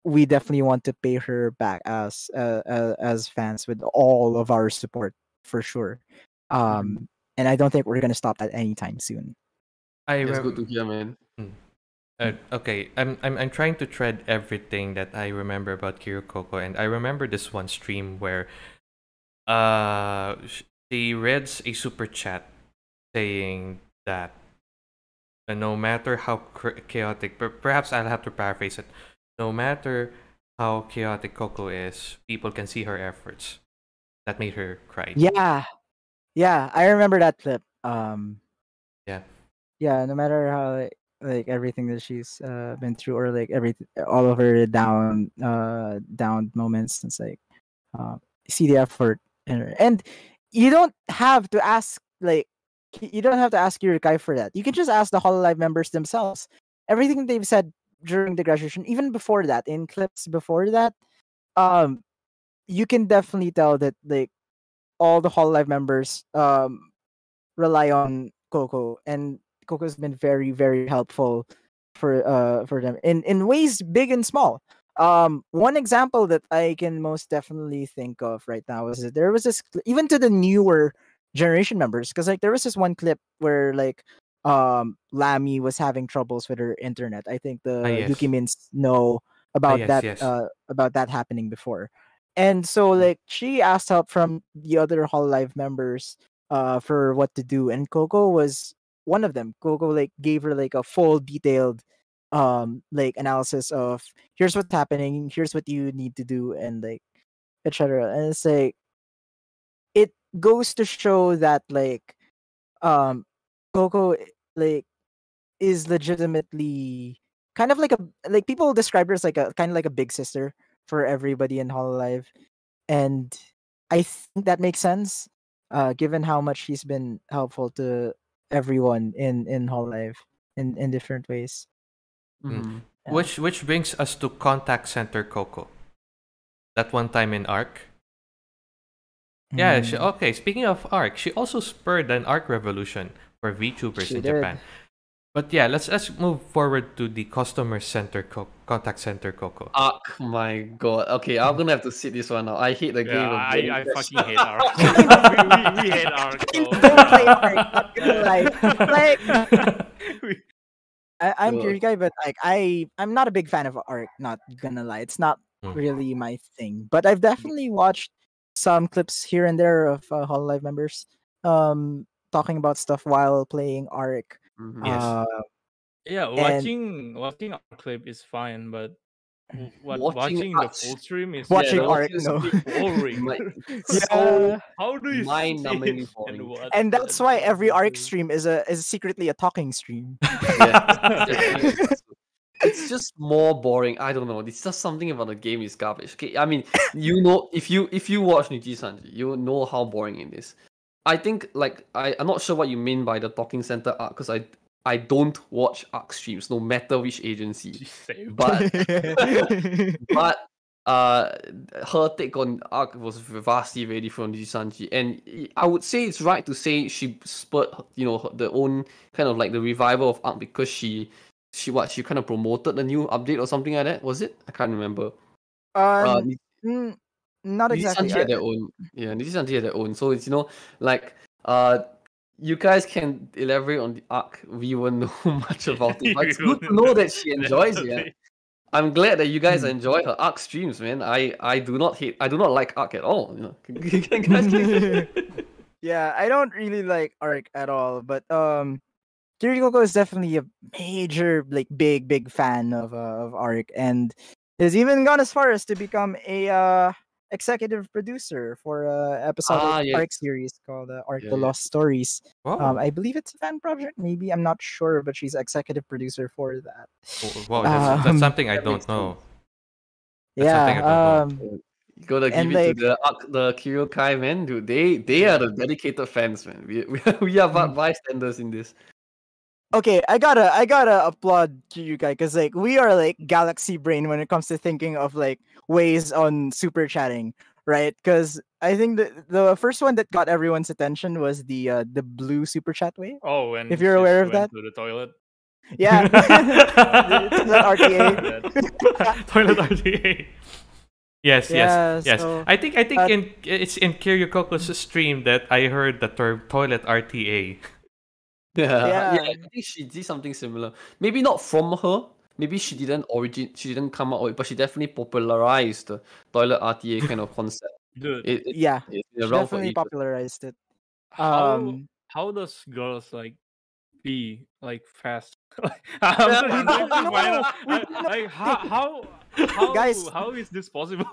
we definitely want to pay her back as uh, uh, as fans with all of our support for sure. Um, and I don't think we're gonna stop that anytime soon. I That's good to hear, man. Uh, okay, I'm I'm I'm trying to thread everything that I remember about Kiryu Coco, and I remember this one stream where, uh, she reads a super chat saying that. No matter how chaotic, perhaps I'll have to paraphrase it. No matter how chaotic Coco is, people can see her efforts. That made her cry. Yeah, yeah, I remember that clip. Um, yeah, yeah. No matter how like, like everything that she's uh, been through, or like every all of her down, uh, down moments, it's like uh, see the effort in her. And you don't have to ask like. You don't have to ask your guy for that. You can just ask the Hololive members themselves. Everything they've said during the graduation, even before that, in clips before that, um, you can definitely tell that like all the Hololive members um rely on Coco, and Coco's been very, very helpful for uh for them in in ways big and small. Um, one example that I can most definitely think of right now is that there was this even to the newer generation members, because like there was this one clip where like um Lami was having troubles with her internet. I think the ah, yes. Yukimins know about ah, yes, that yes. Uh, about that happening before, and so like she asked help from the other Hololive members uh for what to do, and Coco was one of them. Coco like gave her like a full detailed um like analysis of here's what's happening, here's what you need to do, and like et cetera. And it's like goes to show that like um Coco like is legitimately kind of like a like people describe her as like a kind of like a big sister for everybody in Hololive, and I think that makes sense uh given how much she's been helpful to everyone in in Hololive in in different ways. Mm-hmm. Yeah. Which which brings us to Contact Center Coco. That one time in ARC. Yeah, she, okay, speaking of ARC, she also spurred an ARC revolution for VTubers she in did. Japan. But yeah, let's let's move forward to the customer center co contact center Coco. ARC, my god. Okay, I'm gonna have to sit this one out. I hate the yeah, game. Of I, game. I fucking hate ARC. we, we, we hate ARC. So. Don't play ARC. Like, like we... I, I'm cool. Kiryu guy, but like I I'm not a big fan of ARC. Not gonna lie, it's not mm. really my thing. But I've definitely watched some clips here and there of uh, Hololive members um, talking about stuff while playing ARC. Mm-hmm. Yes. Uh, yeah, watching and... watching a clip is fine, but what, watching, watching the full stream is watching yeah, ARC. No. Boring. Like, so yeah. How do you mind numbingly boring? And, and that's why every ARC stream is a is secretly a talking stream. Yeah. It's just more boring. I don't know. It's just something about the game is garbage. Okay, I mean, you know, if you if you watch Nijisanji, you know how boring it is. I think like I I'm not sure what you mean by the talking center arc, because I I don't watch arc streams no matter which agency. But but Uh, her take on arc was vastly ready from Nijisanji, and I would say it's right to say she spurred, you know, the own kind of like the revival of arc because she, she what she kind of promoted the new update or something like that. Was it? I can't remember. Um, uh, not exactly. Nijisanji had their own. Yeah, Nijisanji had their own. So it's, you know, like uh. you guys can elaborate on the arc. We won't know much about it, but it's good to know that she enjoys it. Yeah. I'm glad that you guys enjoy her arc streams, man. I, I do not hate, I do not like arc at all. You know? Yeah, I don't really like arc at all, but um, Kiryu Coco is definitely a major, like, big, big fan of uh, of arc, and has even gone as far as to become a uh. executive producer for an episode ah, of the yeah. arc series called uh, Arc yeah, the yeah. Lost Stories. Wow. Um, I believe it's a fan project, maybe. I'm not sure, but she's executive producer for that. Oh, wow, that's, um, that's something I don't know. That's yeah. something I don't um, know. You gotta give it like, to the arc, the Kiryu Kai, man. Dude, they they are the dedicated fans, man. We we, we are mm-hmm. bystanders in this. Okay, I gotta I gotta applaud Kiryu Kai because like we are like galaxy brain when it comes to thinking of like ways on super chatting, right? Because I think the the first one that got everyone's attention was the uh, the blue super chat way. Oh, and if you're aware of that, to the toilet. Yeah, to the R T A. Toilet R T A. Yes, yeah, yes, yes. So, I think I think uh, in it's in Kiryu Coco's stream that I heard the term toilet R T A. Yeah. yeah, yeah. I think she did something similar. Maybe not from her. Maybe she didn't origin. She didn't come out with it, but she definitely popularized the toilet R T A kind of concept. Dude, it, it, yeah, it, it she definitely popularized it. How um, how does girls like be like fast? Like, I'm yeah, no, I, like how how how, guys, how is this possible?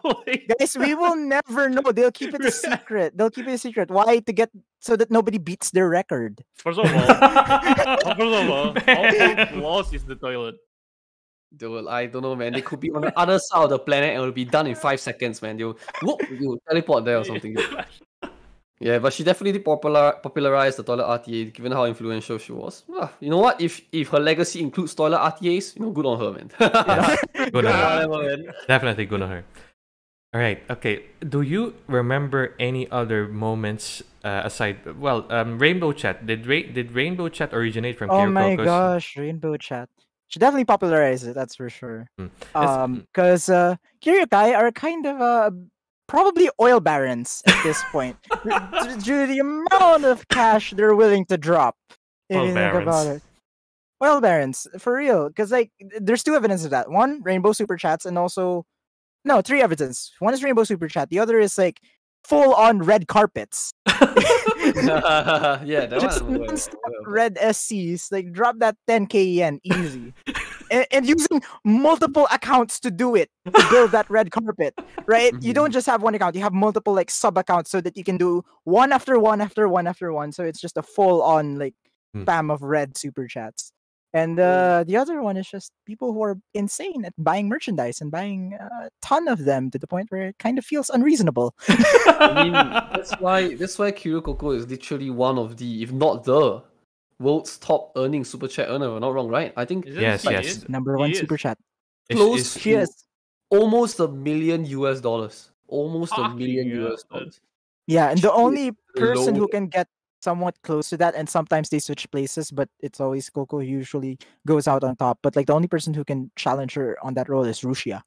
Guys, we will never know. They'll keep it a secret. They'll keep it a secret. Why? To get so that nobody beats their record. First of all, first of all, how close is the toilet? Dude, I don't know, man. They could be on the other side of the planet and it'll be done in five seconds, man. They'll whoop, you teleport there or something. Yeah, but she definitely did popular popularized the toilet R T A, given how influential she was. Ah, you know what? If if her legacy includes toilet R T As, you know, good on her, man. Yes. Good, good on her. Man. Definitely good on her. All right. Okay. Do you remember any other moments uh, aside? Well, um, Rainbow Chat. Did Ra did Rainbow Chat originate from? Oh Kiryu my Coco's? Gosh, Rainbow Chat. She definitely popularized it. That's for sure. Mm. Um, because uh, Kiryu Kai are kind of a. Uh, Probably oil barons at this point, due to the amount of cash they're willing to drop. If oil you think barons. About it. Oil barons, for real. Because like, there's two evidence of that. One, Rainbow Super Chats, and also, no, three evidence. One is Rainbow Super Chat. The other is like full-on red carpets. uh, yeah, that just one red S Cs. Like, drop that ten K yen easy. And, and using multiple accounts to do it, to build that red carpet, right? Mm-hmm. You don't just have one account. You have multiple, like, sub-accounts so that you can do one after one after one after one. So it's just a full-on, like, mm. spam of red super chats. And uh, the other one is just people who are insane at buying merchandise and buying a ton of them to the point where it kind of feels unreasonable. I mean, that's why, that's why Kiryu Coco is literally one of the, if not the... world's top earning super chat earner, we're not wrong, right? I think yes, like, yes. number one super chat. Close to yes. almost a million US dollars. Almost Fucking a million US dollars. Yeah, and the only person low. who can get somewhat close to that, and sometimes they switch places, but it's always Coco usually goes out on top. But like the only person who can challenge her on that role is Rushia.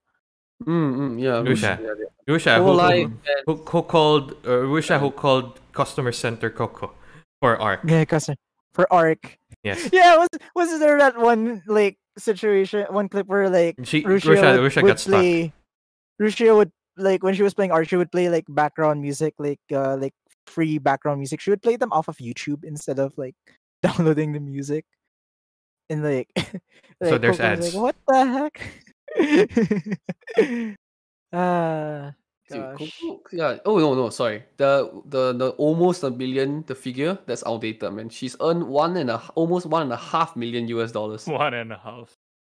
Mm, mm, yeah, Rushia. Rushia, yeah. Rushia who, who, who, who called uh, Rushia who called customer center Coco for arc. Yeah, customer. For arc, yes, yeah. Was was there that one like situation, one clip where like she, Rushia, Rushia, would, Rushia would got play, stuck. Rushia would like when she was playing arc, she would play like background music, like uh, like free background music. She would play them off of YouTube instead of like downloading the music. And like, like so there's Coco ads. Like, what the heck? uh Dude, Coco, yeah. Oh no, no, sorry. The the the almost a million the figure that's outdated, man. She's earned one and a almost one and a half million US dollars. One and a half.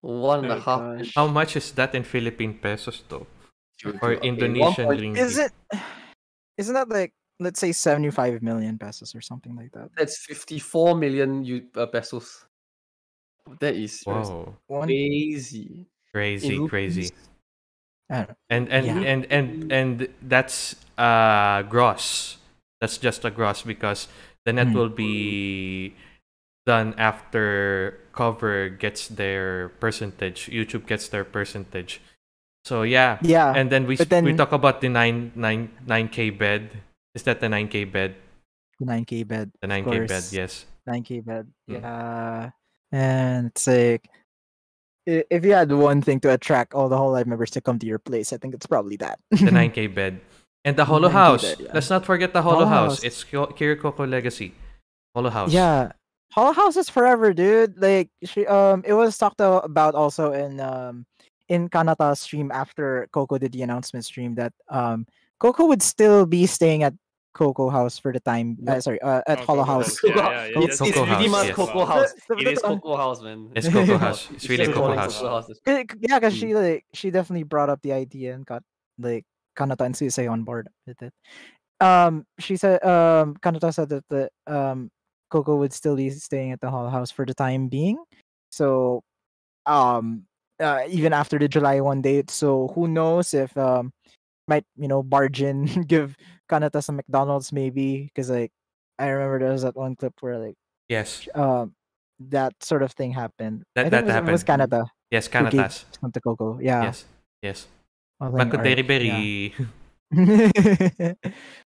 One and a half. Gosh. How much is that in Philippine pesos though? Dude, or okay, Indonesian ringgit? Is it? Isn't that like let's say seventy-five million pesos or something like that? That's fifty-four million U, uh, pesos. That is wow. crazy, crazy, crazy. And and, yeah. and and and that's uh gross. That's just a gross because the net mm. will be done after Cover gets their percentage, YouTube gets their percentage. So yeah, yeah. And then we then, we talk about the nine nine nine k bed. Is that the nine k bed? The nine k bed. The nine k bed. Yes. Nine k bed. Mm. Yeah. And it's like, if you had one thing to attract all the Hololive members to come to your place, I think it's probably that. The nine K bed. And the Holo House. Bed, yeah. Let's not forget the Holo, Holo House. House. It's Kiryu Coco Legacy. Holo House. Yeah. Holo House is forever, dude. Like, she, um, it was talked about also in um in Kanata's stream after Coco did the announcement stream that um Coco would still be staying at Coco House for the time. Uh, sorry, uh, at oh, Holo House. House. Yeah, yeah, yeah. It's, it's, it's really much yes. Coco House. It is Coco House, man. It's Coco House. It's really Coco House. House. Yeah, because she like she definitely brought up the idea and got like Kanata and Susei on board with it. Um, she said, um, Kanata said that the um Coco would still be staying at the Holo House for the time being. So, um, uh, even after the July first date. So who knows if um. might, you know, barge in, give Kanata some McDonald's maybe, because like I remember there was that one clip where like yes, um, that sort of thing happened. That I think that it was, happened. It was Kanata. Yes, Kanata's to Coco. Yeah. Yes. Yes. Makuteri berry. Yeah.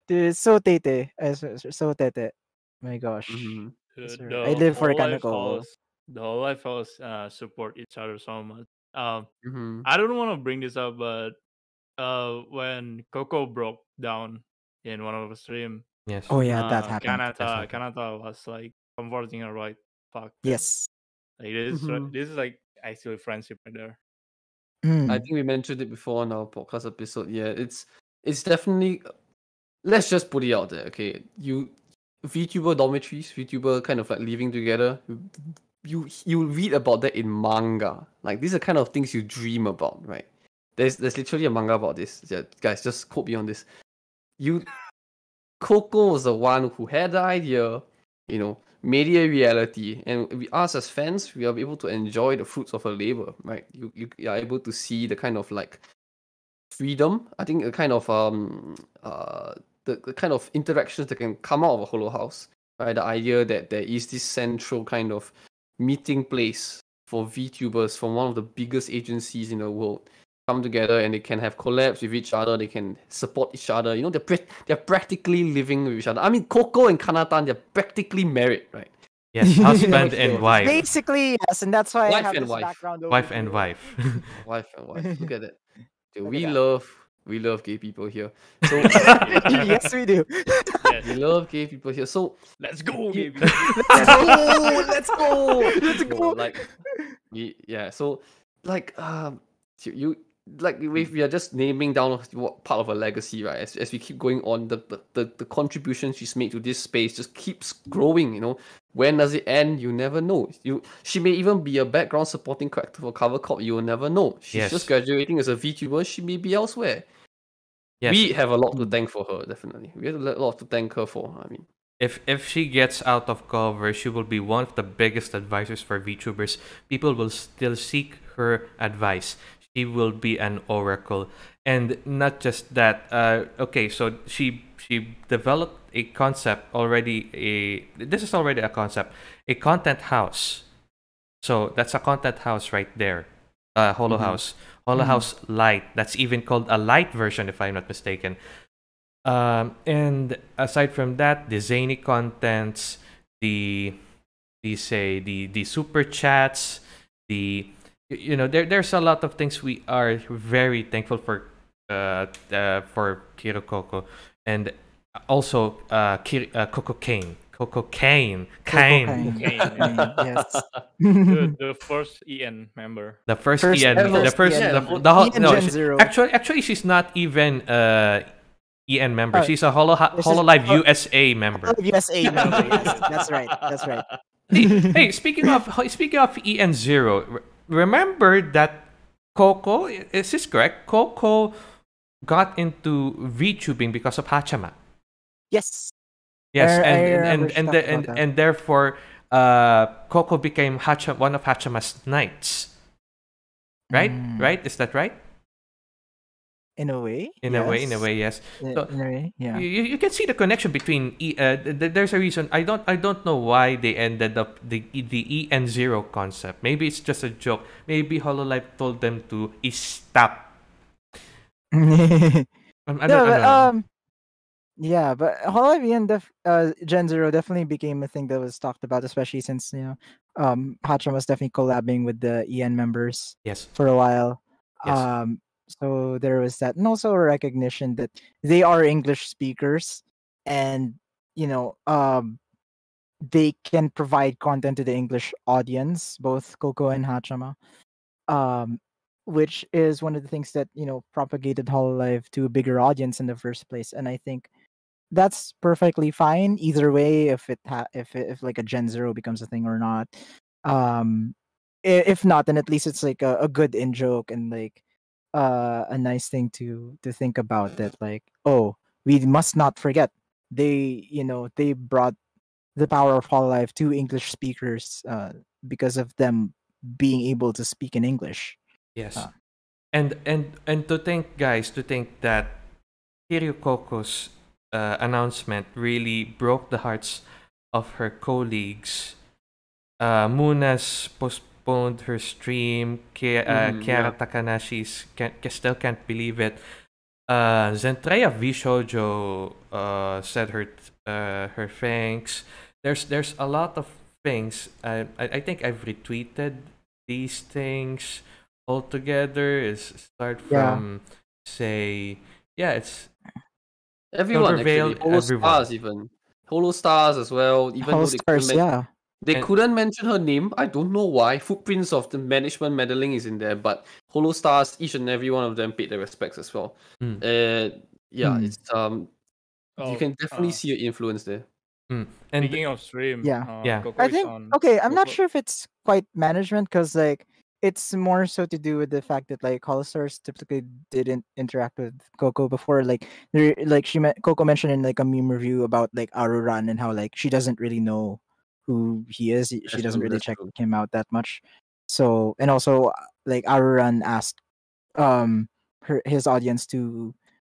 Dude, so tete, so tete. My gosh. Mm-hmm. the, the I live for Kanako. The Hololive House uh, support each other so much. Um, mm-hmm. I don't want to bring this up, but. Uh, when Coco broke down in one of the stream, yes, oh yeah, that uh, happened. Kanata, Kanata was like comforting her, right? Fuck. Yes. Like this, mm-hmm. this is like actually friendship right there. Mm. I think we mentioned it before in our podcast episode. Yeah, it's it's definitely. Let's just put it out there, okay? You VTuber dormitories, VTuber kind of like living together. You you read about that in manga. Like these are kind of things you dream about, right? There's there's literally a manga about this. Yeah, guys, just quote me on this. You, Coco was the one who had the idea, you know, made it a reality. And we us as fans, we are able to enjoy the fruits of her labor, right? You you are able to see the kind of like freedom. I think the kind of um uh the, the kind of interactions that can come out of a Holo House, right? The idea that there is this central kind of meeting place for VTubers from one of the biggest agencies in the world. Come together and they can have collabs with each other. They can support each other. You know, they're pre- they're practically living with each other. I mean, Coco and Kanata, they're practically married, right? Yes, husband and wife. Basically, yes, and that's why wife I have and this wife. Background. Over wife here. and wife. Wife and wife. Look at that. Dude, Look we at that. love we love gay people here. So yes, we do. Yes. We love gay people here. So let's go, gay people. Let's go. Let's go. Let's go. Like, we, yeah. So like um, you. Like we we are just naming down what part of her legacy, right? As as we keep going on, the the the contribution she's made to this space just keeps growing. You know, when does it end? You never know. You she may even be a background supporting character for Cover Corp. You will never know. She's yes. just graduating as a VTuber. She may be elsewhere. Yes. We have a lot to thank for her. Definitely, we have a lot to thank her for. I mean, if if she gets out of Cover, she will be one of the biggest advisors for VTubers. People will still seek her advice. She will be an oracle, and not just that. Uh, okay, so she she developed a concept already. A this is already a concept, a content house. So that's a content house right there. Uh, Holo mm-hmm. House, Holo mm-hmm. House Light. That's even called a light version, if I'm not mistaken. Um, and aside from that, the zany contents, the the say the the super chats, the You know, there there's a lot of things we are very thankful for, uh, uh for Kiryu Coco, and also uh, Kir- uh Coco Cane, Coco Cane, Cane. Cane. Yes. the, the first E N member. The first, first E N, the first, E N. The, the, the ho- E N no, she, actually, actually, she's not even uh E N member. Oh, she's a Holo Hololive oh, U S A member. U S A member. Yes, that's right. That's right. Hey, hey, speaking of speaking of E N zero. Remember that Coco, is this correct? Coco got into VTubing because of Hachama. Yes. Yes, I, and, I and, and, and, and, and, and therefore, uh, Coco became Hachama, one of Hachama's knights. Right? Mm. Right? Is that right? In a way, in yes. a way, in a way, yes. So in a way, yeah. You, you can see the connection between e, uh, there's a reason. I don't I don't know why they ended up the the E N zero concept. Maybe it's just a joke. Maybe Hololive told them to stop. I, I no, don't, I but, don't um, yeah, but Hololive E N def, uh, Gen Zero definitely became a thing that was talked about, especially since you know, um, Hachama was definitely collabing with the E N members. Yes. For a while. Yes. Um. So there was that, and also a recognition that they are English speakers, and you know, um, they can provide content to the English audience, both Coco and Hachama, um, which is one of the things that you know propagated Hololive to a bigger audience in the first place. And I think that's perfectly fine either way, if it ha if if like a Gen Zero becomes a thing or not. Um, if not, then at least it's like a, a good in joke and like. Uh, a nice thing to to think about, that like, oh, we must not forget they you know they brought the power of Hololive to English speakers uh, because of them being able to speak in English. Yes, uh. and and and to think, guys, to think that Kiryu Coco's uh, announcement really broke the hearts of her colleagues. Uh, Muna's post. Postponed her stream. Ke uh, mm, Kiara yeah. Takanashi's can't, still can't believe it. Uh, Zentreya Vishoujo uh, said her uh, her thanks. There's there's a lot of things. I I, I think I've retweeted these things altogether. Is start from yeah. say yeah it's everyone actually Holostars even Holostars as well even Holostars yeah. They and, couldn't mention her name. I don't know why. Footprints of the management meddling is in there, but Holostars, each and every one of them paid their respects as well. Mm. Uh, yeah, mm. it's um, oh, you can definitely uh, see your influence there. Mm. And speaking of stream, yeah, uh, yeah. Coco I think on, okay. I'm Coco. not sure if it's quite management, because like it's more so to do with the fact that like Holostars typically didn't interact with Coco before. Like there, like she Coco mentioned in like a meme review about like Aruran and how like she doesn't really know who he is. She that's doesn't really check him out that much. So, and also like Aruran asked um her, his audience to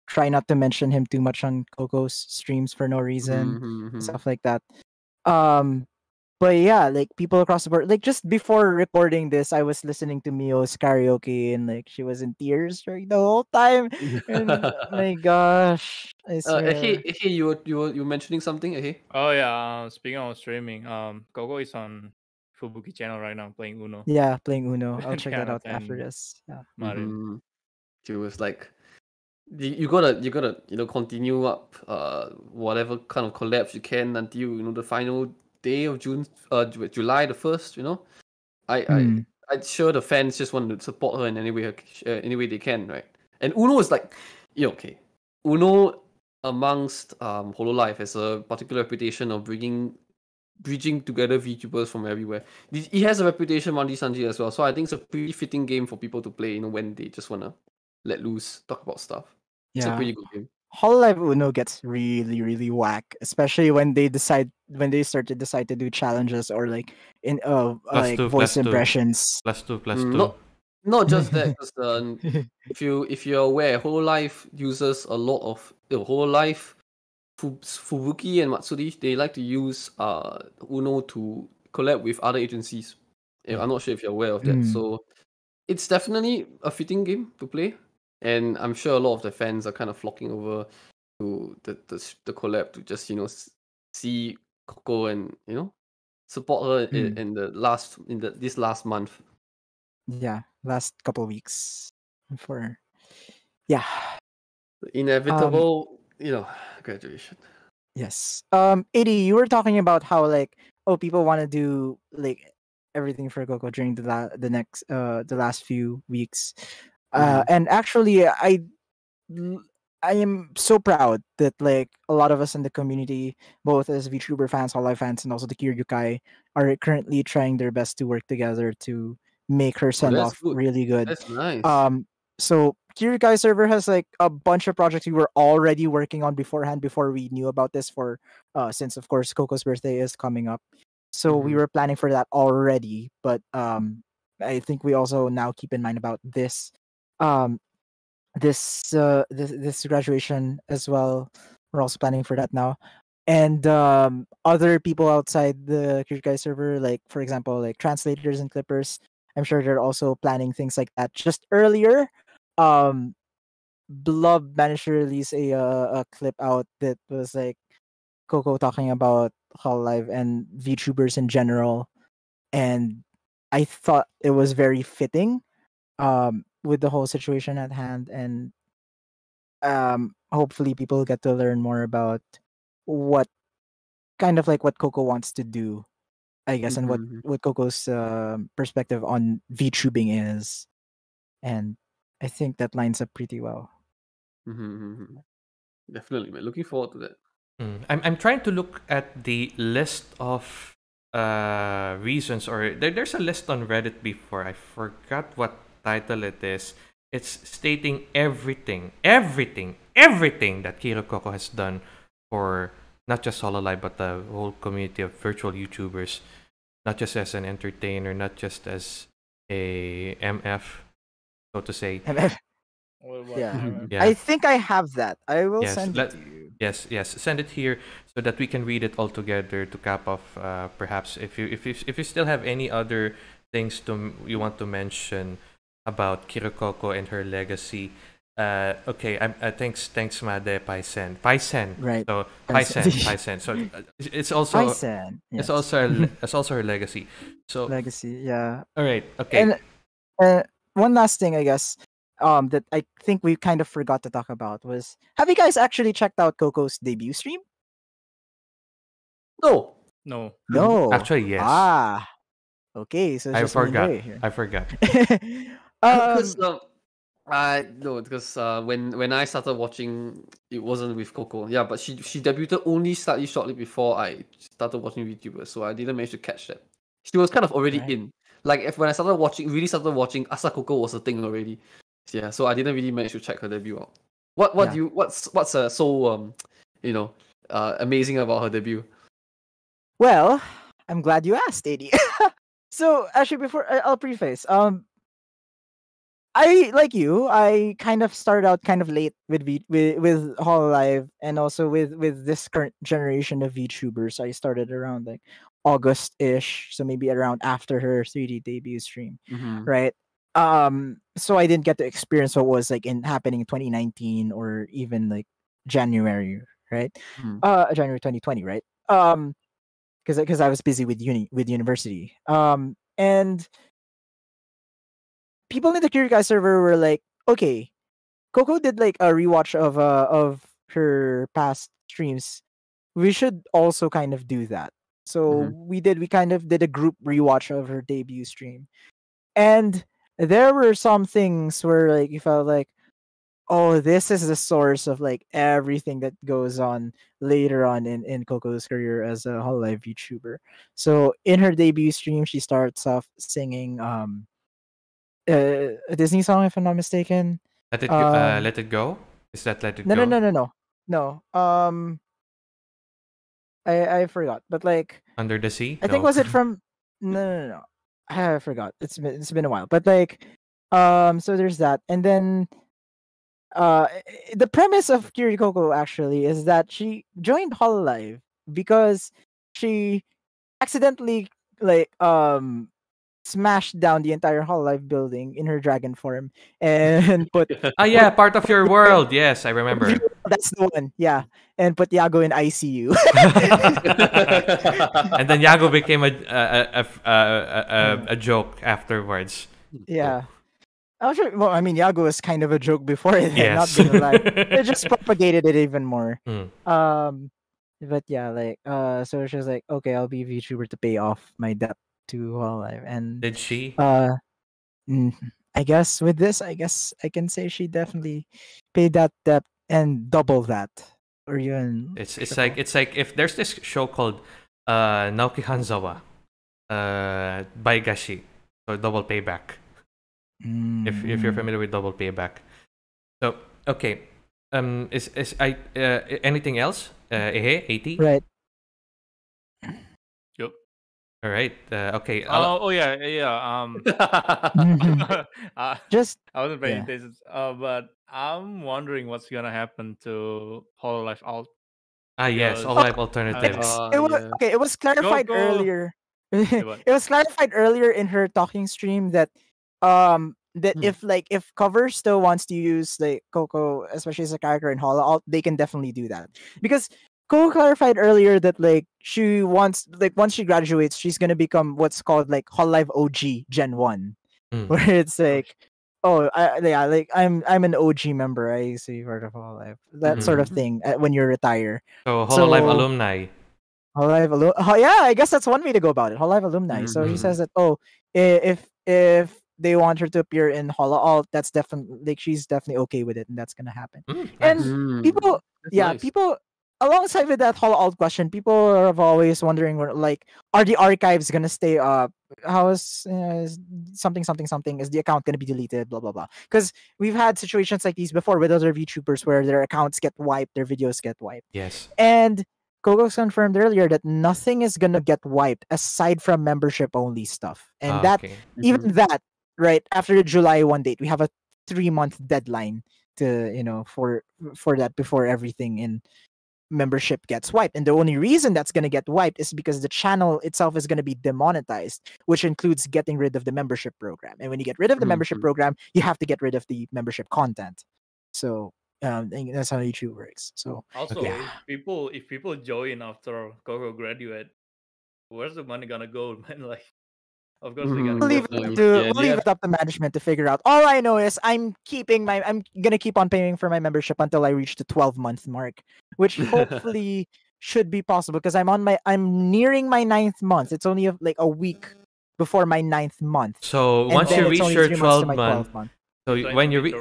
try not to mention him too much on Coco's streams for no reason, mm-hmm, stuff like that. Um, but yeah, like people across the board, like just before recording this, I was listening to Mio's karaoke and like she was in tears during the whole time. And, oh my gosh. I swear. Uh, hey, hey, you were you were you were mentioning something? Hey. Oh yeah. Uh, speaking of streaming, um, Coco is on Fubuki channel right now playing Uno. Yeah, playing Uno. I'll check that out after this. Yeah. Mm-hmm. She was like, you gotta, you gotta, you know, continue up, uh, whatever kind of collabs you can until you know the final day of June, uh, July the first. You know, I, mm. I, I'm sure the fans just want to support her in any way, uh, any way they can, right? And Uno is like, yeah, okay, Uno amongst um Hololive has a particular reputation of bringing, bridging together VTubers from everywhere. He has a reputation on Nijisanji as well, so I think it's a pretty fitting game for people to play. You know, when they just wanna let loose, talk about stuff. Yeah. It's a pretty good game. Hololive Uno gets really, really whack, especially when they decide when they start to decide to do challenges or like in uh like two, voice plus impressions. Two. Plus two, plus mm, two. Not, not just that. Just, um, if you if you're aware, Hololive uses a lot of you know, Hololive, Fubuki and Matsuri. They like to use uh Uno to collab with other agencies. Yeah. I'm not sure if you're aware of that. Mm. So it's definitely a fitting game to play. And I'm sure a lot of the fans are kind of flocking over to the the, the collab to just, you know, see Coco and, you know, support her mm. in, in the last in the this last month. Yeah, last couple of weeks before. Yeah. The inevitable, um, you know, graduation. Yes. Um, Adi, you were talking about how like, oh, people want to do like everything for Coco during the la the next uh the last few weeks. Uh, and actually, I, I am so proud that like a lot of us in the community, both as VTuber fans, Hololive fans, and also the Kiryukai, are currently trying their best to work together to make her send off oh, really good. That's nice. Um, so Kiryukai server has like a bunch of projects we were already working on beforehand before we knew about this. For uh, since of course Coco's birthday is coming up, so mm-hmm. we were planning for that already. But um, I think we also now keep in mind about this. Um, this uh, this this graduation as well. We're also planning for that now. And um, other people outside the Kiryu server, like for example, like translators and clippers, I'm sure they're also planning things like that. Just earlier, um, Blob managed to release a uh, a clip out that was like Coco talking about Hololive and VTubers in general, and I thought it was very fitting um, with the whole situation at hand, and um, hopefully people get to learn more about what kind of like what Coco wants to do, I guess, mm-hmm. and what what Coco's uh, perspective on VTubing is, and I think that lines up pretty well. Mm-hmm. Definitely, man. Looking forward to that. Mm. I'm I'm trying to look at the list of uh, reasons, or there, there's a list on Reddit before. I forgot what title it is. It's stating everything, everything, everything that Kiryu Coco has done for not just Hololive, but the whole community of virtual YouTubers, not just as an entertainer, not just as a M F, so to say. M F. Yeah. yeah. I think I have that. I will yes, send let, it to you. Yes, yes. Send it here so that we can read it all together to cap off. Uh, perhaps if you if you, if you still have any other things to you want to mention about Kiryu Coco and her legacy. Uh, okay, I, I thanks, thanks, Made Paisen. Paisen, right? So Paisen, Paisen. So uh, it's also Paisen, yes. It's also her, it's also her legacy. So legacy, yeah. All right, okay. And uh, one last thing, I guess, um, that I think we kind of forgot to talk about was: have you guys actually checked out Coco's debut stream? No, no, no. Actually, yes. Ah, okay. So it's I, just forgot. Here. I forgot. I forgot. Uh, no, because uh, when, when I started watching, it wasn't with Coco. Yeah, but she she debuted only slightly shortly before I started watching VTubers, so I didn't manage to catch that. She was kind of already right. in. Like, if, when I started watching, really started watching, Asakoko was a thing already. Yeah, so I didn't really manage to check her debut out. What what yeah. do you what's what's uh, so um you know uh amazing about her debut? Well, I'm glad you asked, Adi. So actually, before I'll preface um. I, like you, I kind of started out kind of late with v- with, with Hololive and also with, with this current generation of VTubers. I started around like August-ish, so maybe around after her three D debut stream, mm-hmm. right? Um, so I didn't get to experience what was like in happening in twenty nineteen or even like January, right? Mm-hmm. Uh, January twenty twenty, right? Um, because because I was busy with uni with university. Um, and people in the Kiryu server were like, okay, Coco did like a rewatch of uh, of her past streams. We should also kind of do that. So mm-hmm. we did. We kind of did a group rewatch of her debut stream, and there were some things where like you felt like, oh, this is the source of like everything that goes on later on in in Coco's career as a Hololive VTuber. So in her debut stream, she starts off singing. Um, Uh, a Disney song, if I'm not mistaken. Let it go. Uh, uh, let it go. Is that Let It no, Go? No, no, no, no, no, no. Um, I I forgot. But like Under the Sea. I no. think was it from? No, no, no, no. I forgot. It's been it's been a while. But like, um, so there's that, and then, uh, the premise of Kiryu Coco actually is that she joined Hololive because she accidentally like um. smashed down the entire Hololive building in her dragon form and put oh yeah put, part of your world yes I remember that's the one yeah and put Yago in I C U and then Yago became a a, a, a, a, a joke afterwards. Yeah, I'm sure, well I mean Yago was kind of a joke before it, yes. Not gonna lie. It just propagated it even more. mm. um but yeah like uh so she was like, okay, I'll be VTuber to pay off my debt to Hololive. And did she? Uh, I guess with this, I guess I can say she definitely paid that debt and double that, or even. It's it's like it's like if there's this show called uh, Naoki Hanzawa, uh, Baigashi, or Double Payback. Mm. If if you're familiar with Double Payback, so okay, um, is is I uh, anything else? Uh, eh, eighty. Right. All right. Uh, okay. Oh, oh yeah, yeah. Um, uh, just I wasn't paying attention. Yeah. Uh, but I'm wondering what's gonna happen to Hololive Alt. Ah yes, Hololive Alternatives. Uh, it was yeah. okay. It was clarified go, go. earlier. It was clarified earlier in her talking stream that, um, that hmm. if like if Cover still wants to use like Coco, especially as a character in Holo Alt, they can definitely do that because. Coco clarified earlier that like she wants like once she graduates she's gonna become what's called like Hololive O G Gen One, mm. where it's like, oh I, yeah, like I'm I'm an O G member. I used to be part of Hololive, that mm. sort of thing uh, when you retire. So Hololive so, alumni. Hololive alumni. Oh, yeah, I guess that's one way to go about it. Hololive alumni. Mm-hmm. So she says that oh if if they want her to appear in Holo Alt, that's definitely like she's definitely okay with it, and that's gonna happen. Mm, and mm. people, that's yeah, nice. people. Alongside with that whole old question, people are always wondering, like, are the archives gonna stay up? How is, uh, is something, something, something? Is the account gonna be deleted? Blah blah blah. Because we've had situations like these before with other VTubers where their accounts get wiped, their videos get wiped. Yes. And Coco's confirmed earlier that nothing is gonna get wiped aside from membership-only stuff, and oh, that okay. even that right after the July first date, we have a three-month deadline to you know for for that before everything in. membership gets wiped, and the only reason that's going to get wiped is because the channel itself is going to be demonetized, which includes getting rid of the membership program. And when you get rid of the mm-hmm. membership program, you have to get rid of the membership content. So um, that's how YouTube works. So also, yeah. if people if people join after Coco graduate, where's the money gonna go, man? Like, of course, mm-hmm. we'll leave, it, to, yeah, we'll leave yeah. it up to management to figure out. All I know is I'm keeping my I'm gonna keep on paying for my membership until I reach the twelve month mark. Which hopefully should be possible because I'm on my I'm nearing my ninth month. It's only a, like a week before my ninth month. So and once you reach your twelve month, so you, when you reach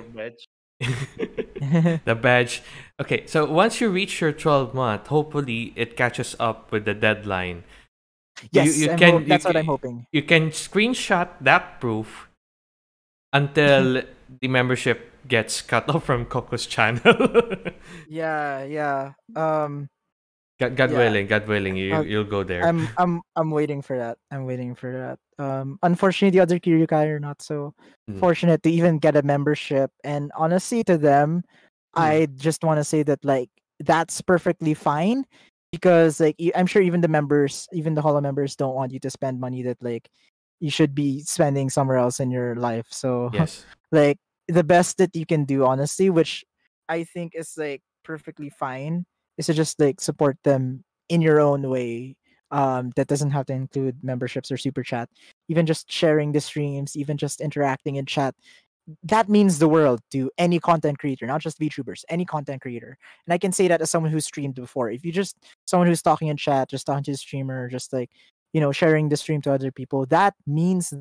the badge, okay. So once you reach your twelve month, hopefully it catches up with the deadline. Yes, you, you can, you, that's what I'm hoping. You can screenshot that proof until the membership gets cut off from Coco's channel. yeah, yeah. Um, God, God yeah. willing, God willing, you uh, you'll go there. I'm I'm I'm waiting for that. I'm waiting for that. Um, unfortunately, the other Kiryukai are not so mm. fortunate to even get a membership. And honestly, to them, mm. I just want to say that like that's perfectly fine because like I'm sure even the members, even the Holo members, don't want you to spend money that like you should be spending somewhere else in your life. So yes. like. The best that you can do, honestly, which I think is like perfectly fine, is to just like support them in your own way. Um, that doesn't have to include memberships or super chat. Even just sharing the streams, even just interacting in chat, that means the world to any content creator, not just VTubers, any content creator. And I can say that as someone who's streamed before. If you just someone who's talking in chat, just talking to the streamer, just like you know sharing the stream to other people, that means.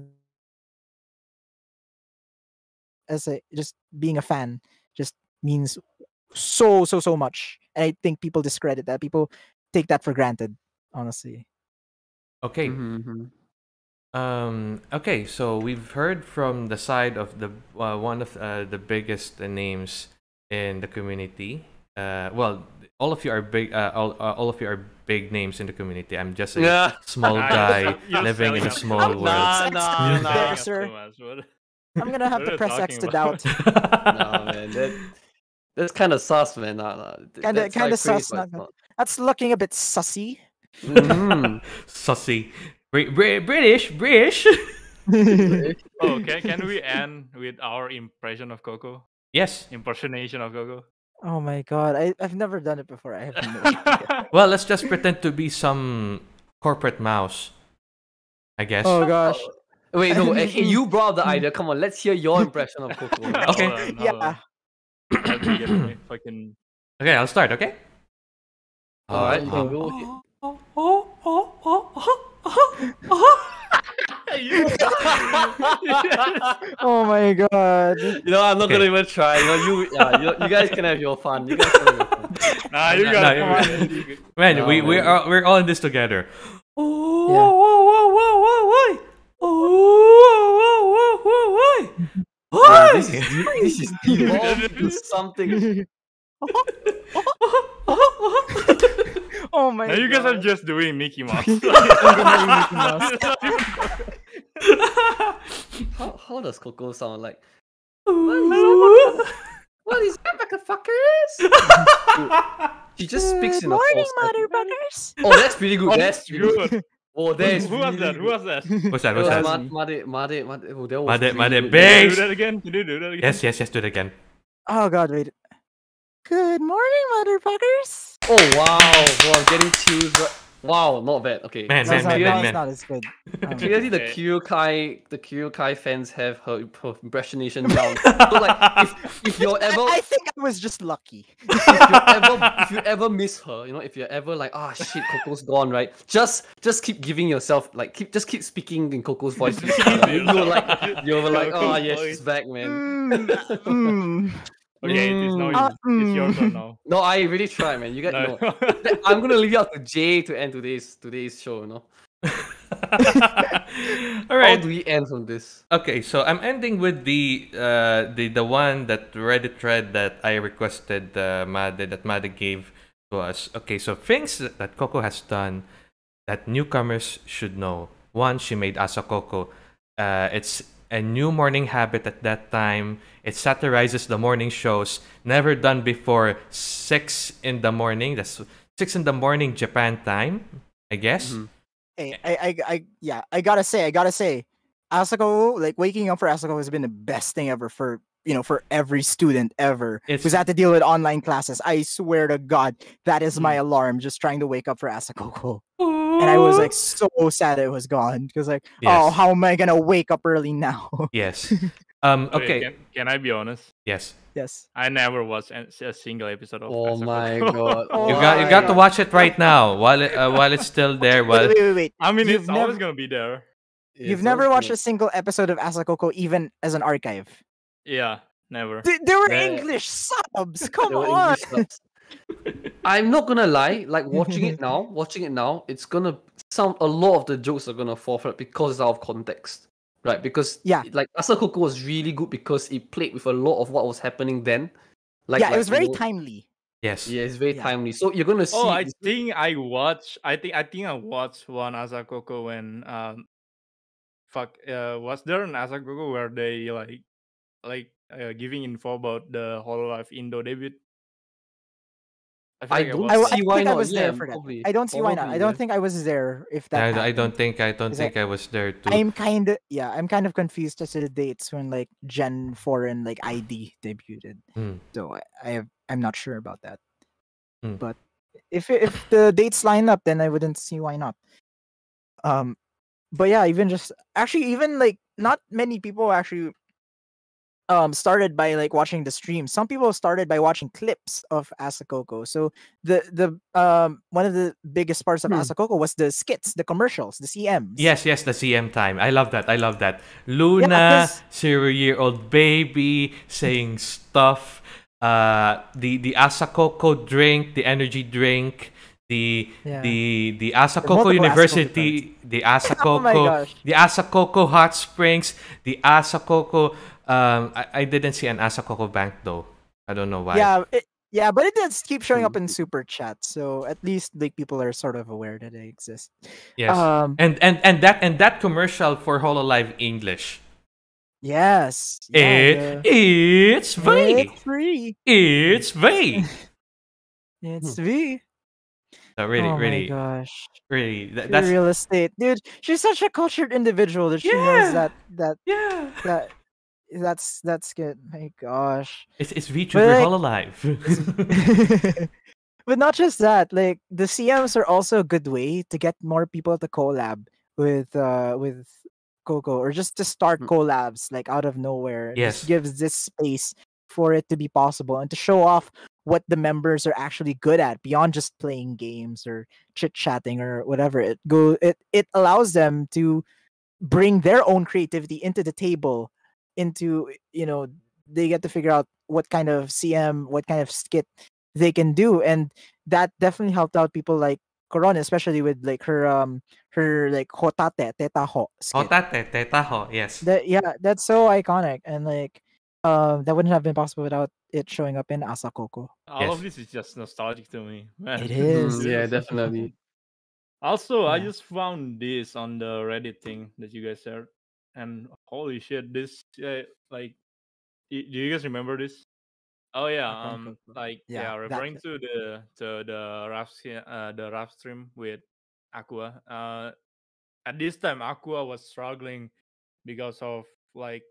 As a just being a fan just means so so so much, and I think people discredit that. People take that for granted, honestly. Okay. Mm-hmm. Um. Okay. So we've heard from the side of the uh, one of uh, the biggest names in the community. Uh. Well, all of you are big. Uh, all uh, all of you are big names in the community. I'm just a yeah. small guy living in a small I'm world. Nah, nah, nah, there, I'm gonna have what to press X to about? doubt. No man, that, that's kind of sus, man. No, no. Kind of, kind of sus. Not, that's looking a bit sussy. Mm. Sussy. Br Br British, British. Oh, can can we end with our impression of Coco? Yes, impersonation of Coco. Oh my God, I I've never done it before. I have no idea. Well, let's just pretend to be some corporate mouse, I guess. Oh gosh. Oh. Wait, no, you brought the idea. Come on, let's hear your impression of Coco. Okay. Hold on, hold on. Yeah. Fucking... Okay, I'll start, okay? Alright. Oh my God. You know, I'm not okay. gonna even try. You know, you, yeah, you, you guys can have your fun. You guys can have your fun. Nah, you got it. Nah, you... Man, no, we, man. We are, we're all in this together. Oh, yeah. whoa, whoa, whoa, whoa, whoa, whoa. Oh, whoa, whoa, whoa, whoa. Yeah, this is, this is evolved to something. Oh my now god. You guys are just doing Mickey Mouse. I'm doing Mickey Mouse. how, how does Coco sound like? What, what is that, motherfuckers? She just speaks in a false motherfuckers. Oh, that's pretty good. Oh, that's good. good. Oh, there is. Who was that? Who was that? What's that? What's that? Made, Made, Made. Oh, that was. Made, Made, Big. Do that again. Can you do that again? Yes, yes, yes. Do it again. Oh god, wait. Good morning, motherfuckers. Oh wow, wow, I'm getting chills. Wow, not bad. Okay, man, man, man, man, man. Not as good. Clearly, the Kyukai, the Kyukai fans have her impersonation down. So like, if, if you're ever, I think I was just lucky. If you ever, if you ever miss her, you know, if you're ever like, ah, oh, shit, Coco's gone, right? Just, just keep giving yourself, like, keep, just keep speaking in Coco's voice. You're like, you're like, oh yeah, she's back, man. Mm, mm. Okay, mm, it is now uh, it's yours or no? No, I really tried, man. You got no. no. I'm gonna leave it out to Jay to end today's today's show, you know. All right. How do we end on this? Okay, so I'm ending with the uh the the one that Reddit thread that I requested uh, Made that Made gave to us. Okay, so things that Coco has done that newcomers should know. One, she made Asakoko. Uh, it's a new morning habit at that time. It satirizes the morning shows never done before. Six in the morning. That's six in the morning Japan time, I guess. Mm-hmm. Hey, I, I, I, yeah. I gotta say, I gotta say, Asako, like waking up for Asako has been the best thing ever for you know for every student ever it's... who's had to deal with online classes. I swear to God, that is mm-hmm. my alarm just trying to wake up for Asako. And I was like so sad it was gone because like yes. oh how am I gonna wake up early now? Yes. Um. Okay. okay can, can I be honest? Yes. Yes. I never watched a single episode of. Oh Asakoko. My god! Oh you got you got god. to watch it right now while it, uh, while it's still there. While... Wait, wait, wait, wait. I mean, you've it's never, always gonna be there. You've it's never watched good. a single episode of Asakoko, even as an archive. Yeah, never. Th there were yeah. English subs. Come on. I'm not gonna lie, like watching it now, watching it now, it's gonna sound a lot of the jokes are gonna fall flat because it's out of context, right? Because yeah, like Asakoko was really good because it played with a lot of what was happening then. Like yeah, like, it was very know, timely. Yes, yeah, it's very yeah. timely. So you're gonna see. Oh, I think I watch. I think I think I watched one Asakoko when um, fuck, uh, was there an Asakoko where they like, like uh, giving info about the Hololive Indo debut? I, I don't I, see I why not. I was yeah, there for that. I don't see probably, why not. I don't think I was there. If that, I, I don't think I don't think I was there too. I'm kind of yeah. I'm kind of confused as to the dates when like Gen Four and like I D debuted. Mm. So I, I have, I'm not sure about that. Mm. But if if the dates line up, then I wouldn't see why not. Um, but yeah, even just actually even like not many people actually. Um, started by like watching the stream. Some people started by watching clips of Asakoko. So the the um one of the biggest parts of hmm. Asakoko was the skits, the commercials, the C Ms. Yes, yes, the C M time. I love that. I love that. Luna, yeah, zero-year-old baby saying stuff. Uh, the the Asakoko drink, the energy drink. The, yeah. the the Asakoko University, Asakoko the Asakoko, oh the Asakoko Hot Springs, the Asakoko. Um, I, I didn't see an Asakoko Bank though. I don't know why. Yeah, it, yeah, but it does keep showing up in super chat, so at least like people are sort of aware that they exist. Yes, um, and and and that and that commercial for Hololive English. Yes, yeah, it the, it's V. It's free. It's V. It's V. So really, oh really, gosh. really. That, that's... Real estate, dude. She's such a cultured individual that she yeah. knows that that yeah that that's that's good. My gosh, it's it's VTuber Hololive. Like, but not just that. Like the C Ms are also a good way to get more people to collab with uh with Coco, or just to start collabs like out of nowhere. Yes, it gives this space for it to be possible and to show off what the members are actually good at beyond just playing games or chit-chatting or whatever. It go it it allows them to bring their own creativity into the table, into, you know, they get to figure out what kind of C M, what kind of skit they can do. And that definitely helped out people like Corona, especially with like her um her like hotate tetaho skit. Hotate tetaho, yes. That, yeah, that's so iconic. And like um uh, that wouldn't have been possible without it showing up in Asakoko. All yes. of this is just nostalgic to me. Man. It is. Yeah, definitely. Also, yeah. I just found this on the Reddit thing that you guys shared, and holy shit, this uh, like, do you guys remember this? Oh yeah, um, like yeah, yeah referring to the to the rap uh, the rap stream with Aqua. Uh, at this time, Aqua was struggling because of like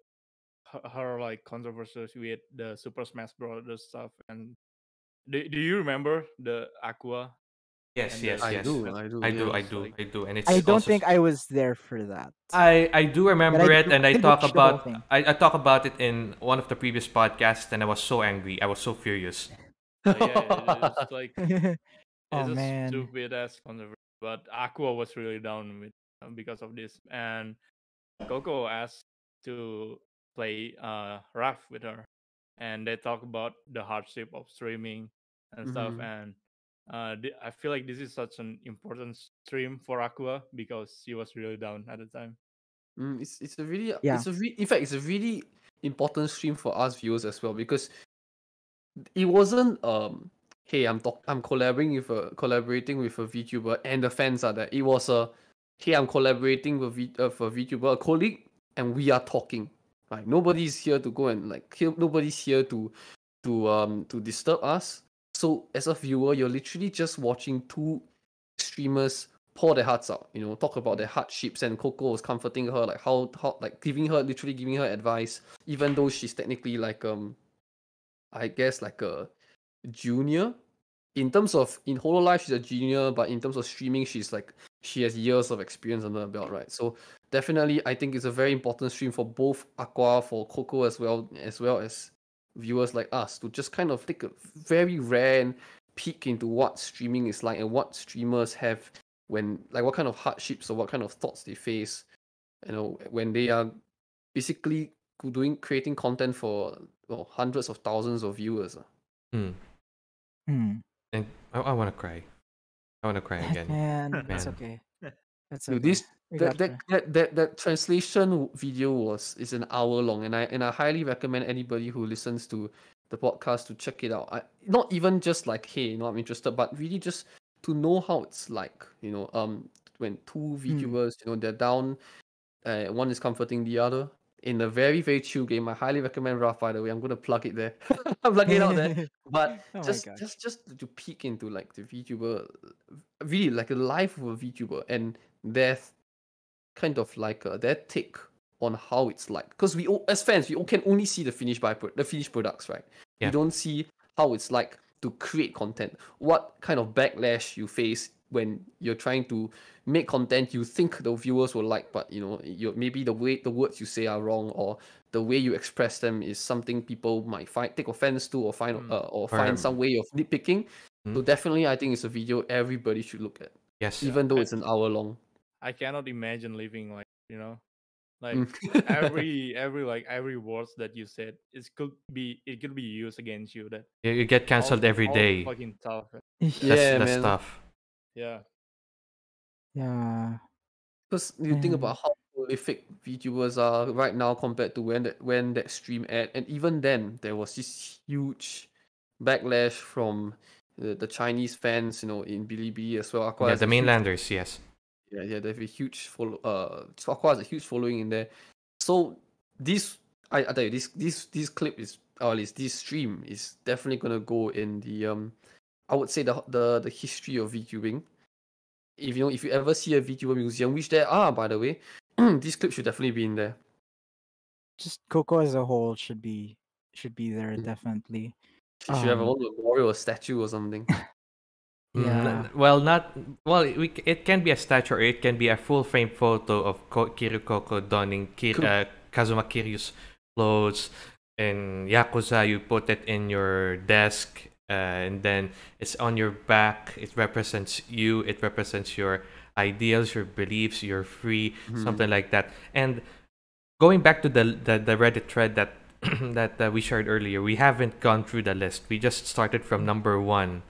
her, her like controversies with the Super Smash Brothers stuff. And do do you remember the Aqua? Yes, yes, yes. I do, I do, I do, I do, I do. And it's I don't think I was there for that. I, I do remember it, and I talk about I, I talk about it in one of the previous podcasts, and I was so angry, I was so furious. Yeah, it's like it's a stupid ass controversy. But Aqua was really down with because of this, and Coco asked to play uh Raph with her, and they talk about the hardship of streaming and stuff, and. Uh, I feel like this is such an important stream for Aqua because she was really down at the time. Mm, it's it's a really yeah. it's a re in fact it's a really important stream for us viewers as well, because it wasn't um hey I'm talk I'm collaborating with a collaborating with a VTuber and the fans are there. It was a hey I'm collaborating with v uh, for a VTuber a colleague and we are talking. Like nobody's here to go and like here, nobody's here to to um to disturb us. So as a viewer, you're literally just watching two streamers pour their hearts out, you know, talk about their hardships, and Coco was comforting her, like how, how like giving her, literally giving her advice, even though she's technically like, um, I guess like a junior. In terms of, in Hololive, she's a junior, but in terms of streaming, she's like, she has years of experience under her belt, right? So definitely, I think it's a very important stream for both Aqua, for Coco as well, as well as viewers like us to just kind of take a very rare peek into what streaming is like and what streamers have when, like, what kind of hardships or what kind of thoughts they face, you know, when they are basically doing creating content for well, hundreds of thousands of viewers. Hmm. Hmm. And I, I want to cry. I want to cry again. Man, Man. That's okay. That's okay. Dude, this that that, that that that translation video was is an hour long, and I and I highly recommend anybody who listens to the podcast to check it out. I, not even just like hey, you know, I'm interested, but really just to know how it's like, you know, um, when two VTubers, hmm. you know, they're down, uh, one is comforting the other in a very very chill game. I highly recommend Raph, by the way. I'm gonna plug it there, plug it out there. But oh just just just to peek into like the VTuber, really like the life of a VTuber and their kind of like uh, their take on how it's like, because we as fans we can only see the finished by the finished products, right? Yeah. We don't see how it's like to create content, what kind of backlash you face when you're trying to make content you think the viewers will like, but you know you maybe the way the words you say are wrong, or the way you express them is something people might find take offense to, or find mm. uh, or find um, some way of nitpicking. Mm. So definitely, I think it's a video everybody should look at. Yes, even yeah. though it's an hour long. I cannot imagine living like, you know, like every every like every words that you said, it could be it could be used against you. That yeah, you get cancelled all, every all day. Fucking tough. That's, yeah, that's man. tough. Yeah, yeah. Because you man. think about how prolific VTubers are right now compared to when that when that stream aired, and even then there was this huge backlash from the, the Chinese fans, you know, in Bilibili as well. Aqua yeah, the mainlanders, huge... yes. Yeah, yeah, they have a huge follow. Uh, Aqua has a huge following in there. So this, I, I tell you, this this this clip is, or at least this stream is definitely gonna go in the um, I would say the the the history of VTubing. If you know, if you ever see a VTuber museum, which there are, by the way, this clip should definitely be in there. Just Coco as a whole should be should be there definitely. She um, should have a little memorial or statue or something. Yeah. Well, not well. We, it can be a statue, or it can be a full-frame photo of Ko Kiryu Coco donning Ki cool. uh, Kazuma Kiryu's clothes, and Yakuza. You put it in your desk, uh, and then it's on your back. It represents you. It represents your ideals, your beliefs. You're free, mm-hmm. something like that. And going back to the the, the Reddit thread that that uh, we shared earlier, we haven't gone through the list. We just started from number one.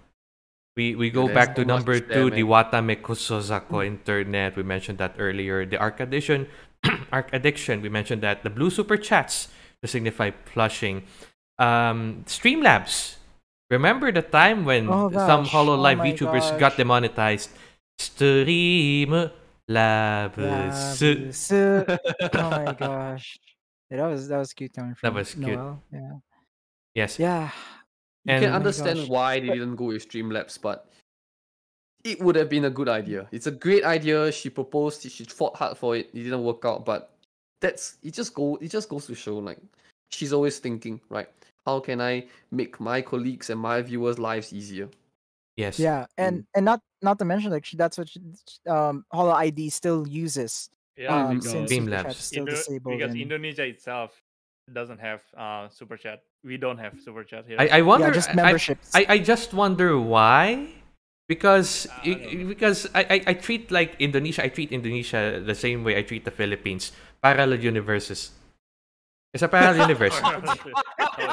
We we go yeah, back to number two, the Watame Kusozako Internet. We mentioned that earlier. The Arc Addiction, Arc Addiction. We mentioned that the blue super chats to signify plushing. um, Streamlabs. Remember the time when oh, some Hololive oh, VTubers gosh. got demonetized? Streamlabs. Oh my gosh. Yeah, that was that was cute coming from That was cute. Noel. Yeah. Yes. Yeah. You and, can understand oh why they didn't go with Streamlabs, but it would have been a good idea. It's a great idea. She proposed it. She fought hard for it. It didn't work out, but that's it. Just go. It just goes to show, like, she's always thinking, right? How can I make my colleagues and my viewers' lives easier? Yes. Yeah, and mm. and not not to mention, like, she, that's what she, um Holo I D still uses. Yeah, um, because Streamlabs Indo because and... Indonesia itself doesn't have uh super chat. We don't have super chat here. I, I wonder. Yeah, just memberships. I, I I just wonder why, because uh, I because I, I I treat like Indonesia. I treat Indonesia the same way I treat the Philippines. Parallel universes. It's a parallel universe.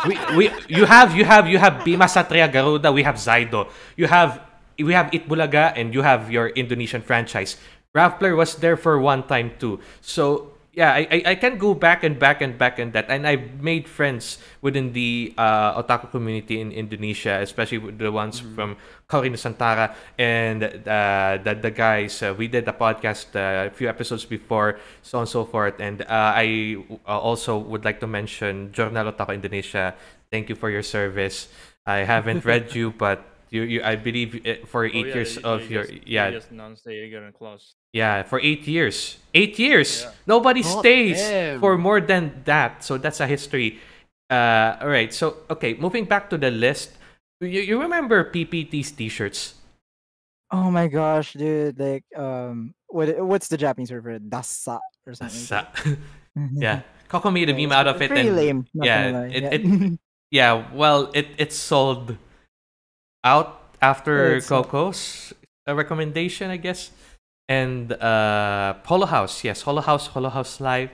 we we you have you have you have Bhima Satria Garuda. We have Zaido. You have we have Itbulaga, and you have your Indonesian franchise. Raffler was there for one time too. So yeah, I, I I can go back and back and back and that, and I've made friends within the uh, otaku community in Indonesia, especially with the ones mm-hmm. from Kaori Nusantara and uh, the the guys. Uh, we did a podcast uh, a few episodes before, so on and so forth. And uh, I uh, also would like to mention Journal Otaku Indonesia. Thank you for your service. I haven't read you, but. You, you, I believe for eight oh, yeah, years you, of you your just, yeah. You just non-stay in class. Yeah, for eight years, eight years. Yeah. Nobody oh, stays damn. for more than that. So that's a history. Uh, all right. So okay, moving back to the list. You you remember P P T's t-shirts? Oh my gosh, dude! Like um, what what's the Japanese word for it? Dasa or something? Dasa. yeah, Coco made a meme out of it. Pretty and, lame. Not yeah, it, yeah. it yeah. Well, it it sold. out after yeah, Coco's a recommendation, I guess, and uh Holo House. Yes, Holo House, Holo House Live,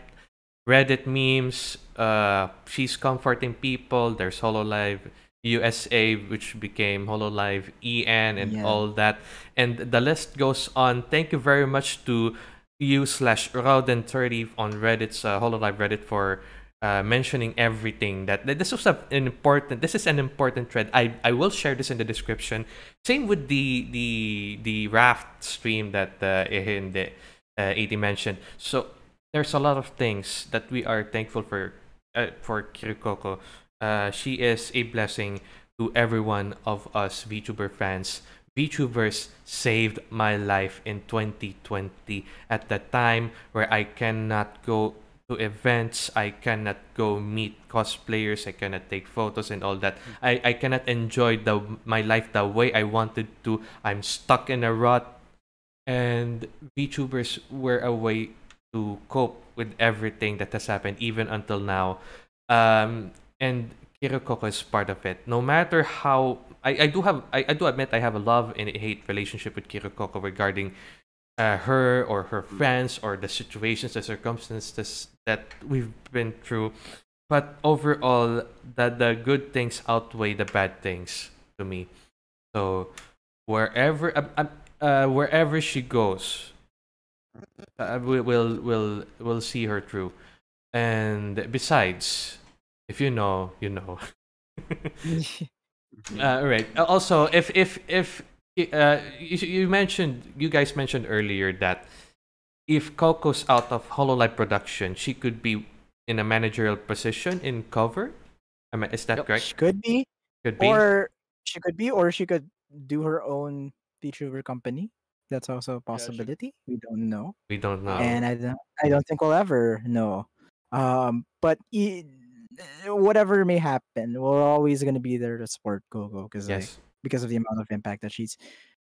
Reddit memes, uh she's comforting people. There's Hololive U S A, which became Hololive E N, and yeah. all that, and the list goes on. Thank you very much to you slash Rauden thirty on Reddit's uh, Hololive Reddit for Uh, mentioning everything that, that this was a, an important this is an important thread. I I will share this in the description. Same with the the the raft stream that uh, E H E and the uh, A D mentioned. So there's a lot of things that we are thankful for uh, for Kiryu Coco. Uh, she is a blessing to every one of us VTuber fans. VTubers saved my life in twenty twenty at the time where I cannot go to events, I cannot go meet cosplayers, I cannot take photos and all that. Mm-hmm. I, I cannot enjoy the my life the way I wanted to. I'm stuck in a rut, and VTubers were a way to cope with everything that has happened, even until now. Um, and Kiryu Coco is part of it. No matter how, I, I do have, I, I do admit I have a love and a hate relationship with Kiryu Coco regarding Uh, her or her friends or the situations, the circumstances that we've been through, but overall that the good things outweigh the bad things to me. So wherever uh, uh, wherever she goes, uh, we will will will see her through. And besides, if you know, you know. uh, all right. Also, if if if Uh, you, you mentioned, you guys mentioned earlier that if Coco's out of Hololive production, she could be in a managerial position in cover. I mean, is that yep. correct? She could be, could be, or she could be, or she could do her own VTuber company. That's also a possibility. Yeah, she... We don't know. We don't know, and I don't. I don't think we'll ever know. Um, but it, whatever may happen, we're always gonna be there to support Coco because yes. like. because of the amount of impact that she's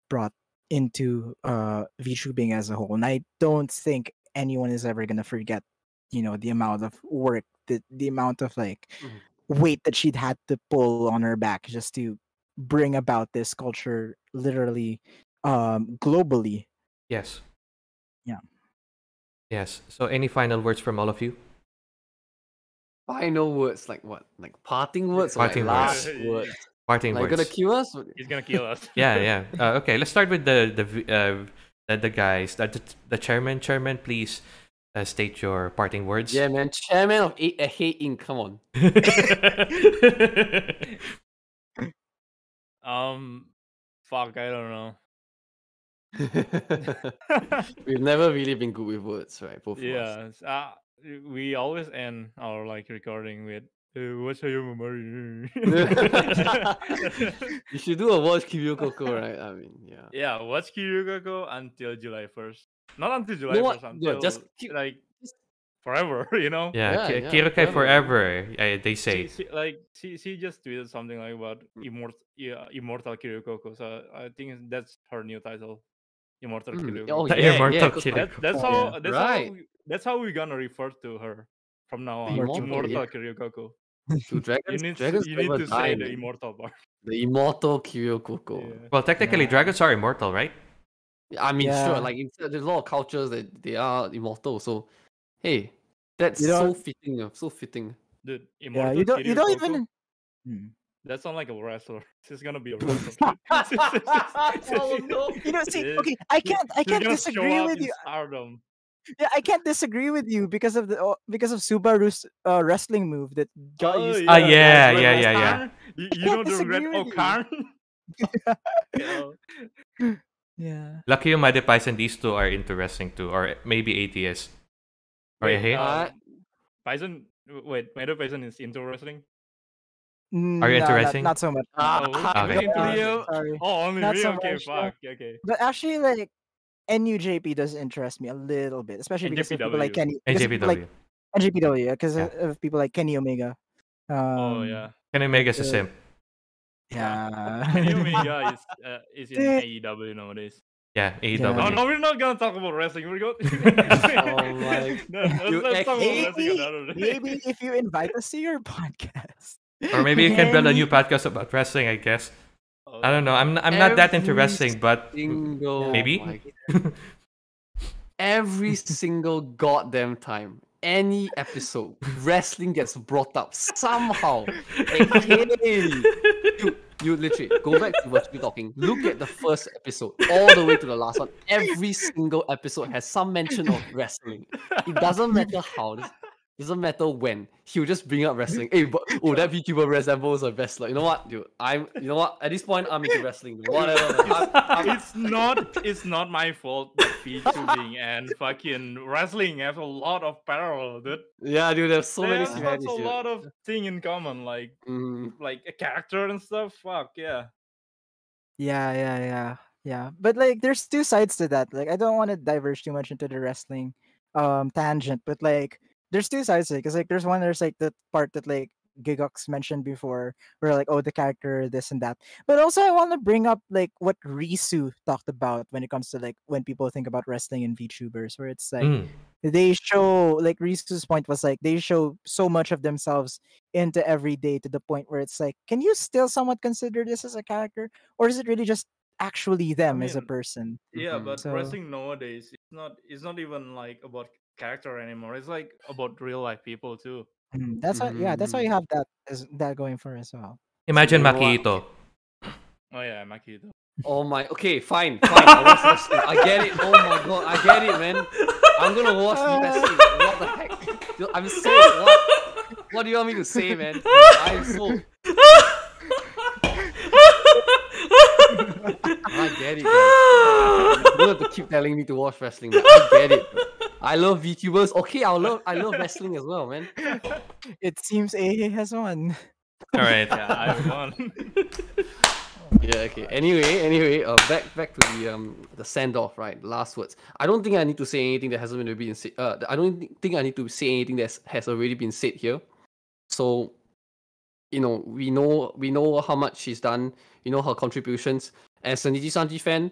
brought into uh, VTubing as a whole. And I don't think anyone is ever going to forget, you know, the amount of work, the, the amount of, like, mm-hmm. weight that she'd had to pull on her back just to bring about this culture literally um, globally. Yes. Yeah. Yes. So any final words from all of you? Final words, like what? Like parting words? Parting or like words. Last words? Parting like, words. Gonna kill us? He's gonna kill us. yeah, yeah. Uh, okay, let's start with the the uh, the, the guys. The, the chairman, chairman, please uh, state your parting words. Yeah, man. Chairman of E H E Incorporated. Come on. um, fuck, I don't know. We've never really been good with words, right? Both yeah, of us. Uh, we always end our like recording with hey, "What's your memory?" You should do a watch Kiryu Coco, right? I mean, yeah. Yeah, watch Kiryu Coco until July first. Not until July no, first. Until yeah, just like forever, you know? Yeah, yeah, yeah Kirukai forever. I, they say. She, she, like she, she just tweeted something like about immortal, yeah, immortal Kiryu Coco. So I think that's her new title. Immortal Kiryu. Oh, yeah, immortal yeah, that, that's how yeah. that's right. how we, that's how we're gonna refer to her from now on. The immortal, immortal yeah. Kiryu Coco. So dragons, you need, dragons you need to say the immortal part. The immortal Kiryu Coco. Yeah. Well, technically, yeah. dragons are immortal, right? I mean, yeah. sure. Like, there's a lot of cultures that they are immortal. So, hey, that's you so fitting. So fitting. Dude, immortal. Yeah, you don't. Kiryu you don't Coco? Even. Hmm. That sounds like a wrestler. She's gonna be a wrestler. Oh, no. You know, see, okay, I can't, I can't disagree with you. Yeah, I can't disagree with you because of the because of Subaru's uh, wrestling move that got oh, you. Ah, yeah, yeah, yeah, yeah, yeah. You, you don't do red Okan. yeah. yeah. Lucky you, Made Pais, and these two are into wrestling too, or maybe A T S. Or wait, uh, Paisan, wait, Made Pais is into wrestling. Are you no, interesting? Not, not so much. Ah, okay. Yeah, sorry. Oh, only me? So okay, much, fuck. No. Okay. But actually, like, N U J P does interest me a little bit, especially because of people like Kenny. N J P W. N J P W, because yeah. of people like Kenny Omega. Um, oh, yeah. Kenny Omega's uh, a simp. Yeah. Kenny Omega is, uh, is in A E W nowadays. Yeah, A E W. Yeah. Oh, no, we're not gonna talk about wrestling. We're going. Oh my no, Dude, let's like, talk about wrestling another day. Maybe if you invite us to your podcast. Or maybe you can build a new podcast about wrestling, I guess. Oh, I don't know. I'm I'm not that into wrestling, but single, maybe. Oh every single goddamn time, any episode, wrestling gets brought up somehow. you, you literally go back to Virtually Talking. Look at the first episode, all the way to the last one. Every single episode has some mention of wrestling. It doesn't matter how. Doesn't matter when, he'll just bring up wrestling. Hey, but oh, that VTuber resembles a wrestler. You know what, dude? I'm, you know what? At this point, I'm into wrestling. Whatever. I'm, I'm... It's not, it's not my fault that VTubing and fucking wrestling have a lot of parallel, dude. Yeah, dude, there's so there's many. There's a lot of thing in common, like, mm. like a character and stuff. Fuck yeah. Yeah, yeah, yeah, yeah. But like, there's two sides to that. Like, I don't want to diverge too much into the wrestling, um, tangent, but like. There's two sides to it, because like there's one there's like the part that like Gigox mentioned before, where like oh the character this and that, but also I want to bring up like what Risu talked about when it comes to like when people think about wrestling and VTubers, where it's like mm. they show like Risu's point was like they show so much of themselves into every day to the point where it's like can you still somewhat consider this as a character or is it really just actually them I mean, as a person? Yeah, mm-hmm. but so... wrestling nowadays it's not it's not even like about character anymore. It's like about real life people too. Mm, that's mm. why, yeah. That's why you have that is that going for as well. Imagine so, Maki Ito. Oh yeah, Maki Ito. Oh my. Okay, fine, fine. I was wrestling. I get it. Oh my god, I get it, man. I'm gonna watch wrestling. What the heck? Dude, I'm so. What? What do you want me to say, man? I'm so. I get it. Guys. You don't have to keep telling me to watch wrestling. Man. I get it. Bro. I love VTubers. Okay, I love I love wrestling as well, man. It seems A has won. All right, yeah, I've won. Yeah. Okay. Anyway, anyway, uh, back back to the um the send-off, right? Last words. I don't think I need to say anything that hasn't been said. Uh, I don't think I need to say anything that has already been said here. So, you know, we know we know how much she's done. You know her contributions. As a Nijisanji fan,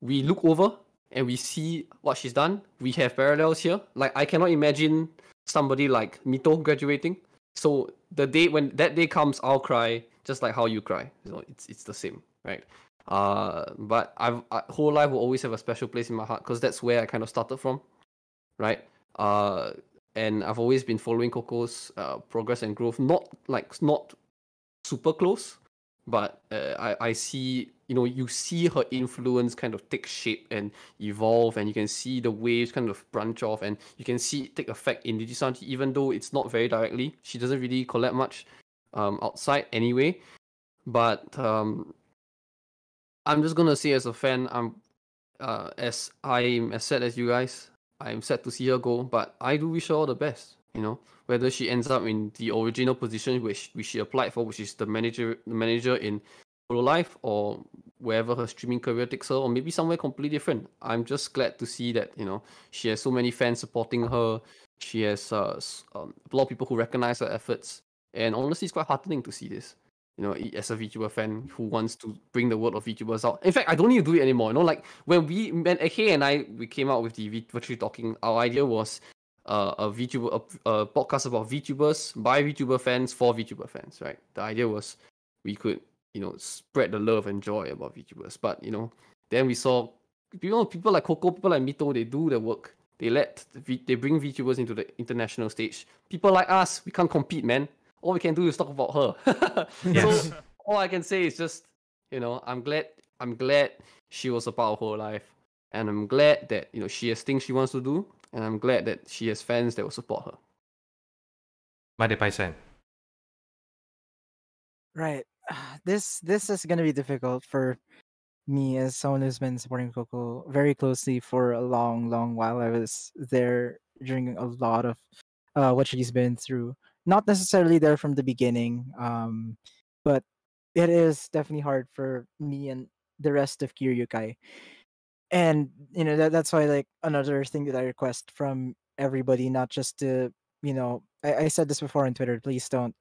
we look over. And we see what she's done. We have parallels here. Like I cannot imagine somebody like Mito graduating. So the day when that day comes, I'll cry just like how you cry. You know, it's it's the same, right? Uh, but I've I, Hololive will always have a special place in my heart because that's where I kind of started from, right? Uh, and I've always been following Coco's uh, progress and growth. Not like not super close, but uh, I I see. you know, you see her influence kind of take shape and evolve, and you can see the waves kind of branch off, and you can see it take effect in Nijisanji, even though it's not very directly. She doesn't really collab much um, outside anyway. But um, I'm just going to say as a fan, I'm, uh, as I'm as sad as you guys, I'm sad to see her go, but I do wish her all the best. You know, whether she ends up in the original position which, which she applied for, which is the manager the manager in Hololive, or wherever her streaming career takes her, or maybe somewhere completely different. I'm just glad to see that, you know, she has so many fans supporting her. She has uh, um, a lot of people who recognize her efforts. And honestly, it's quite heartening to see this, you know, as a VTuber fan who wants to bring the world of VTubers out. In fact, I don't need to do it anymore. You know, like when we, when E H E and I, we came out with the Virtually Talking, our idea was Uh, a VTuber, a, a podcast about VTubers by VTuber fans for VTuber fans, right? The idea was we could, you know, spread the love and joy about VTubers. But you know, then we saw people, people like Coco, people like Mito, they do their work. They let the, they bring VTubers into the international stage. People like us, we can't compete, man. All we can do is talk about her. Yes. So all I can say is just, you know, I'm glad, I'm glad she was a part of her life, and I'm glad that, you know, she has things she wants to do. And I'm glad that she has fans that will support her. Madepai-san. Right. This this is going to be difficult for me as someone who's been supporting Coco very closely for a long, long while. I was there during a lot of uh, what she's been through. Not necessarily there from the beginning, um, but it is definitely hard for me and the rest of Kiryukai. And, you know, that, that's why, like, another thing that I request from everybody, not just to, you know, I, I said this before on Twitter, please don't,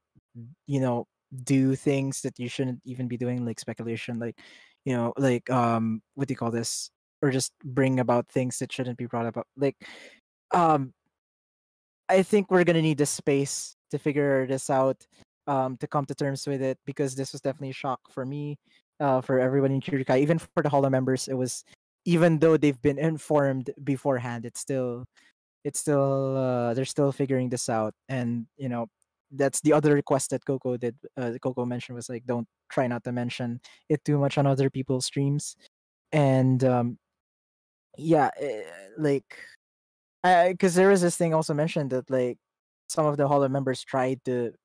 you know, do things that you shouldn't even be doing, like speculation, like, you know, like, um, what do you call this? Or just bring about things that shouldn't be brought up. Like, um, I think we're going to need a space to figure this out, um, to come to terms with it, because this was definitely a shock for me, uh, for everyone in Kiryukai, even for the Holo members. It was... Even though they've been informed beforehand, it's still, it's still, uh, they're still figuring this out. And you know, that's the other request that Coco did. Uh, Coco mentioned was like, don't try not to mention it too much on other people's streams. And um, yeah, it, like, because there was this thing also mentioned that like some of the Holo members tried to,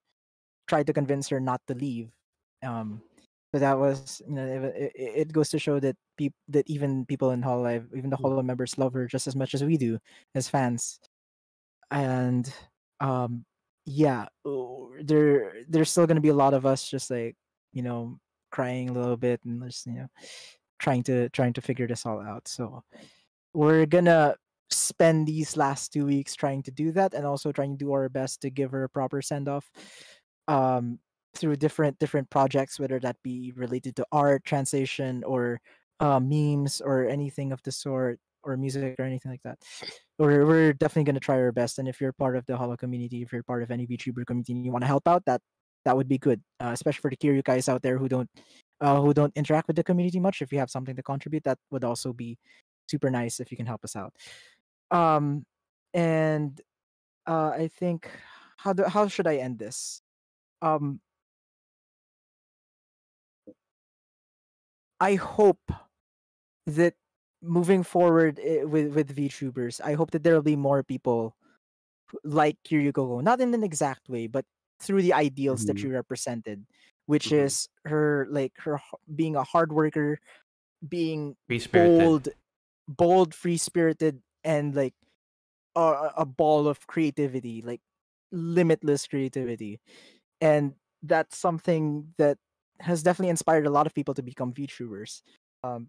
tried to convince her not to leave. Um, But that was, you know, it, it goes to show that people, that even people in Hololive, even the Holo members, love her just as much as we do as fans. And um, yeah, there, there's still gonna be a lot of us just like, you know, crying a little bit and just, you know, trying to trying to figure this all out. So we're gonna spend these last two weeks trying to do that, and also trying to do our best to give her a proper send off. Um. Through different different projects, whether that be related to art, translation, or uh, memes, or anything of the sort, or music, or anything like that. We're, we're definitely going to try our best. And if you're part of the Holo community, if you're part of any VTuber community, and you want to help out, that that would be good, uh, especially for the Kiryu guys out there who don't uh, who don't interact with the community much. If you have something to contribute, that would also be super nice if you can help us out. Um, and uh, I think how do, how should I end this? Um, I hope that moving forward with, with VTubers, I hope that there will be more people like Kiryu Coco, not in an exact way, but through the ideals mm-hmm. that you represented, which mm-hmm. is her, like her being a hard worker, being bold, bold, free-spirited, and like a, a ball of creativity, like limitless creativity. And that's something that has definitely inspired a lot of people to become VTubers. Um,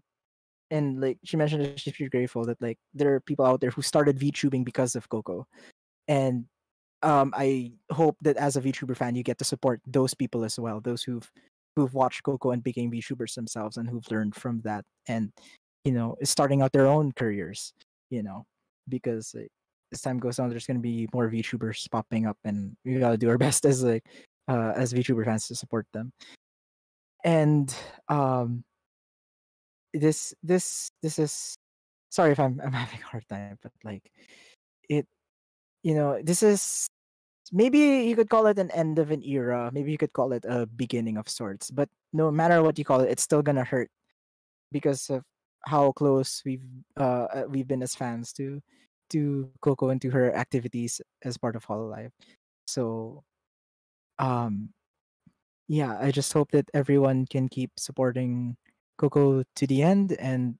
and like she mentioned, that she's pretty grateful that like there are people out there who started VTubing because of Coco. And um, I hope that as a VTuber fan, you get to support those people as well, those who've who've watched Coco and became VTubers themselves and who've learned from that. And you know, starting out their own careers. You know, because like, as time goes on, there's going to be more VTubers popping up, and we gotta do our best as like uh, as VTuber fans to support them. And um, this, this, this is. Sorry if I'm, I'm having a hard time, but like, it, you know, this is maybe you could call it an end of an era. Maybe you could call it a beginning of sorts. But no matter what you call it, it's still gonna hurt because of how close we've uh, we've been as fans to to Coco and to her activities as part of Hololive. So, um, yeah, I just hope that everyone can keep supporting Coco to the end and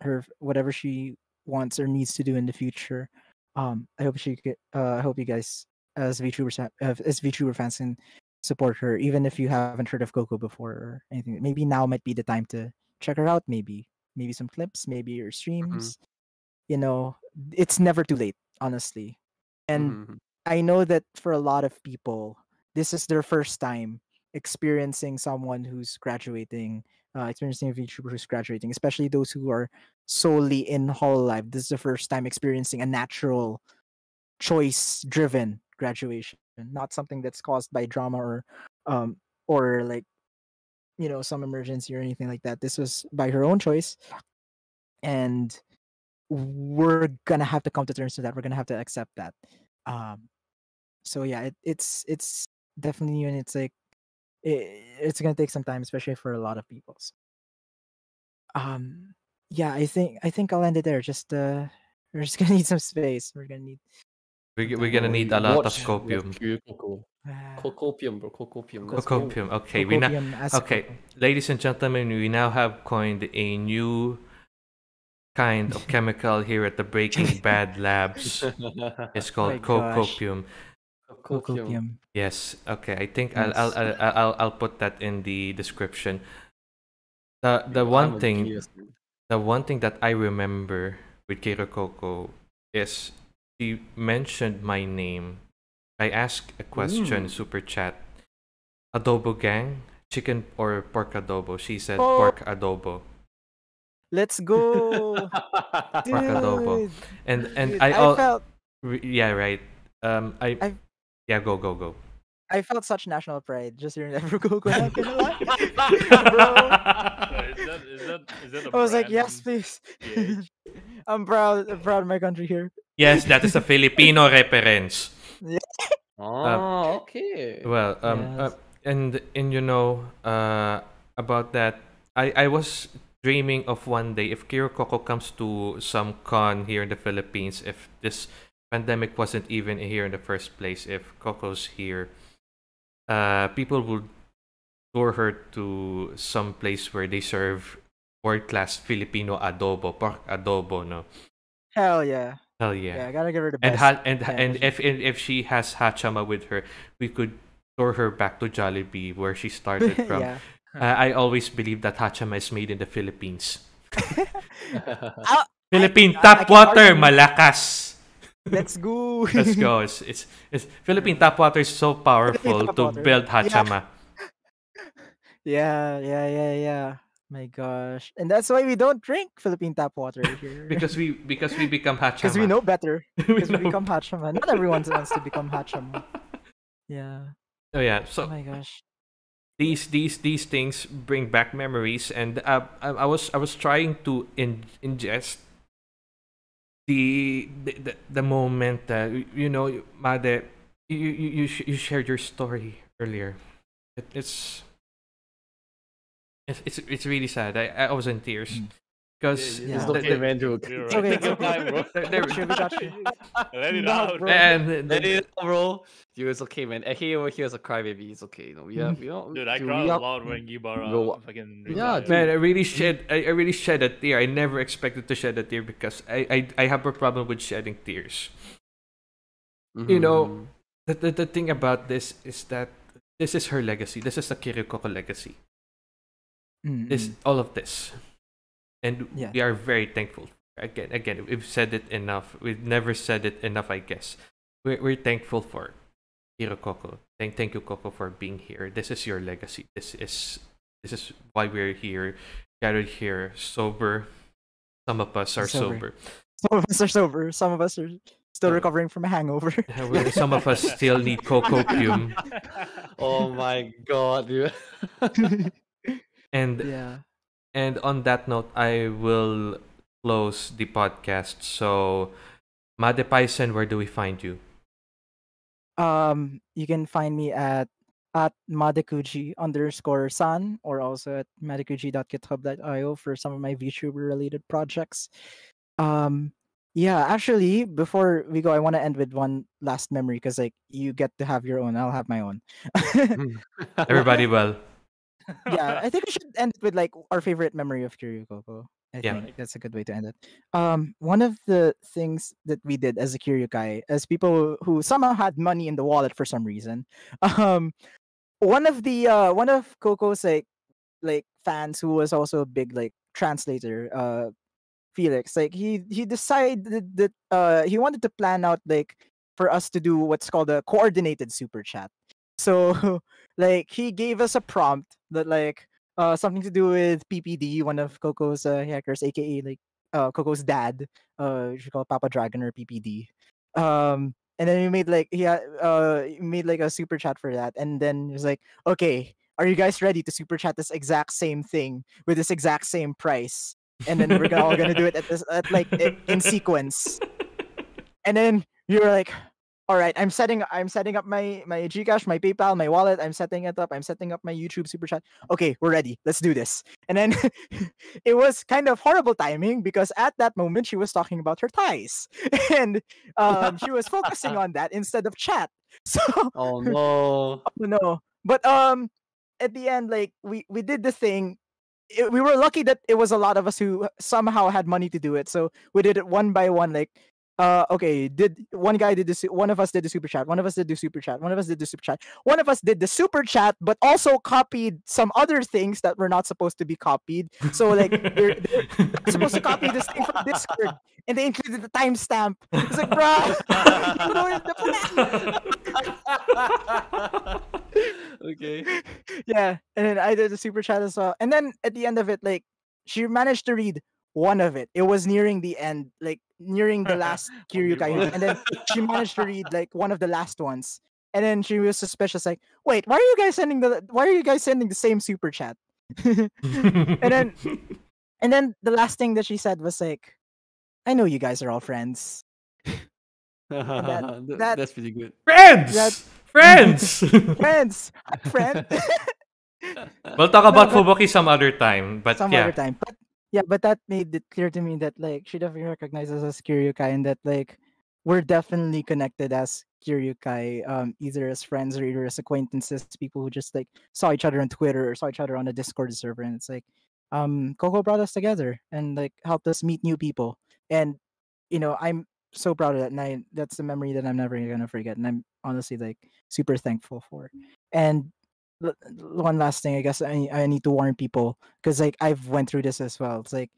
her whatever she wants or needs to do in the future. Um, I hope she get, uh, I hope you guys as VTuber uh, as VTuber fans can support her, even if you haven't heard of Coco before or anything. Maybe now might be the time to check her out. Maybe maybe some clips, maybe your streams. Mm-hmm. You know, it's never too late, honestly. And mm-hmm. I know that for a lot of people, this is their first time experiencing someone who's graduating, uh, experiencing a VTuber who's graduating, especially those who are solely in Hololive. This is the first time experiencing a natural, choice-driven graduation, not something that's caused by drama or, um, or like, you know, some emergency or anything like that. This was by her own choice, and we're gonna have to come to terms with that. We're gonna have to accept that. Um, so yeah, it, it's it's definitely new, and it's like it, it's gonna take some time, especially for a lot of people. So, um, yeah, I think I think I'll end it there. Just uh, we're just gonna need some space. We're gonna need. We, we're gonna need a lot Watch. of copium. Cocopium, bro. Cocopium. Cocopium. Okay, cocopium we now. Okay, ladies and gentlemen, we now have coined a new kind of chemical here at the Breaking Bad Labs. It's called oh cocopium. Cocopium. Yes. Okay. I think yes. I'll, I'll I'll I'll I'll put that in the description. The the one thing, the one thing that I remember with Kiryu Coco is she mentioned my name. I asked a question, mm. super chat. Adobo gang, chicken or pork adobo? She said oh. pork adobo. Let's go. Pork adobo. And and Dude, I, I felt yeah right. Um, I I've, yeah go go go. I felt such national pride just hearing that. Go go. Bro. Is that, is that, is that a I was like yes please. Yeah. I'm proud. I'm proud of my country here. Yes, that is a Filipino reference. Yeah. Oh, uh, okay. Well, um, yes. uh, and and you know, uh, about that, I I was dreaming of one day if Kiryu Coco comes to some con here in the Philippines, if this pandemic wasn't even here in the first place, if Coco's here, uh, people would tour her to some place where they serve world-class Filipino adobo, pork adobo, no? Hell yeah. Hell yeah. Yeah, I gotta give her the best. And ha and, yeah. and if and if she has Hachama with her, we could tour her back to Jollibee where she started from. Yeah. Uh, I always believe that Hachama is made in the Philippines. I, Philippine I, tap I, I water, malakas. Let's go. Let's go. It's, it's, it's Philippine tap water is so powerful to water. build Hachama. Yeah, yeah, yeah, yeah. My gosh, and that's why we don't drink Philippine tap water here. because we because we become Hachama. Because we know better. Because we, we become Hachama. Not everyone wants to become Hachama. Yeah. Oh yeah. So. Oh my gosh. These these these things bring back memories, and uh, I, I was I was trying to in, ingest the the the moment that uh, you know, Made, you you you, sh you shared your story earlier. It, it's, it's it's it's really sad. I I was in tears because mm. yeah, yeah. okay, man, dude. It's okay, it's okay, bro. There, there we go. Let it out, bro. And let it out, bro. Dude, it's okay, man. E H E over here is a crybaby. It's okay. You know, we have, we don't, dude, I dude, cried a lot when Gibara fucking. Yeah, dude. Man, I really shed. I, I really shed a tear. I never expected to shed a tear because I, I, I have a problem with shedding tears. Mm-hmm. You know, the, the the thing about this is that this is her legacy. This is the Kiryu Coco legacy. Mm-hmm. This all of this, and yeah. we are very thankful. Again, again, we've said it enough. We've never said it enough. I guess we're we're thankful for it. Kiryu Coco, thank thank you, Coco, for being here. This is your legacy. This is this is why we're here, gathered here, sober. Some of us are sober. sober. Some of us are sober. Some of us are still uh, recovering from a hangover. Some of us still need cocopium. Oh my god, dude. and yeah. and on that note, I will close the podcast. So, Made Paisen, where do we find you? Um, you can find me at at Madekuji underscore san, or also at madekuji dot github dot io for some of my VTuber related projects. Um, yeah, actually, before we go, I want to end with one last memory because, like, you get to have your own. I'll have my own. Everybody will. Yeah, I think we should end with like our favorite memory of Kiryu Coco. I yeah. think that's a good way to end it. Um, one of the things that we did as a Kiryukai, as people who somehow had money in the wallet for some reason, um, one of the uh, one of Coco's like like fans who was also a big like translator, uh, Felix, like he he decided that uh, he wanted to plan out like for us to do what's called a coordinated super chat. So like he gave us a prompt that like. Uh, something to do with P P D, one of Coco's uh, hackers, aka like uh, Coco's dad, uh, you should call Papa Dragon or P P D. Um, and then we made like yeah, uh, made like a super chat for that, and then it was like, okay, are you guys ready to super chat this exact same thing with this exact same price? And then we're all gonna do it at this at like in sequence. And then you were like, all right, I'm setting I'm setting up my my Gcash, my PayPal, my wallet. I'm setting it up. I'm setting up my YouTube super chat. Okay, we're ready. Let's do this. And then it was kind of horrible timing because at that moment she was talking about her ties, and um, she was focusing on that instead of chat. So oh no, oh no. But um, at the end, like we we did the thing. It, we were lucky that it was a lot of us who somehow had money to do it. So we did it one by one, like. Uh, okay, did one guy did this? One of us did the super chat. One of us did the super chat. One of us did the super chat. One of us did the super chat, but also copied some other things that were not supposed to be copied. So like they're, they're supposed to copy this thing from Discord, and they included the timestamp. It's like, bruh, you know the plan. Okay. Yeah, and then I did the super chat as well, and then at the end of it, like she managed to read one of it. It was nearing the end, like. Nearing the last Kiryukai, and then she managed to read like one of the last ones, and then she was suspicious, like, "Wait, why are you guys sending the? Why are you guys sending the same super chat?" and then, and then the last thing that she said was like, "I know you guys are all friends." That, that, That's pretty good. Friends, that, friends, friends, friends. We'll talk about no, Fubuki some other time, but some yeah. other time. But Yeah, but that made it clear to me that like she definitely recognizes us as Kiryukai, and that like we're definitely connected as Kiryukai, um, either as friends or either as acquaintances, people who just like saw each other on Twitter or saw each other on a Discord server, and it's like, um, Coco brought us together and like helped us meet new people, and you know I'm so proud of that, and I, that's the memory that I'm never gonna forget, and I'm honestly like super thankful for. And one last thing, I guess I I need to warn people because like I've went through this as well. It's like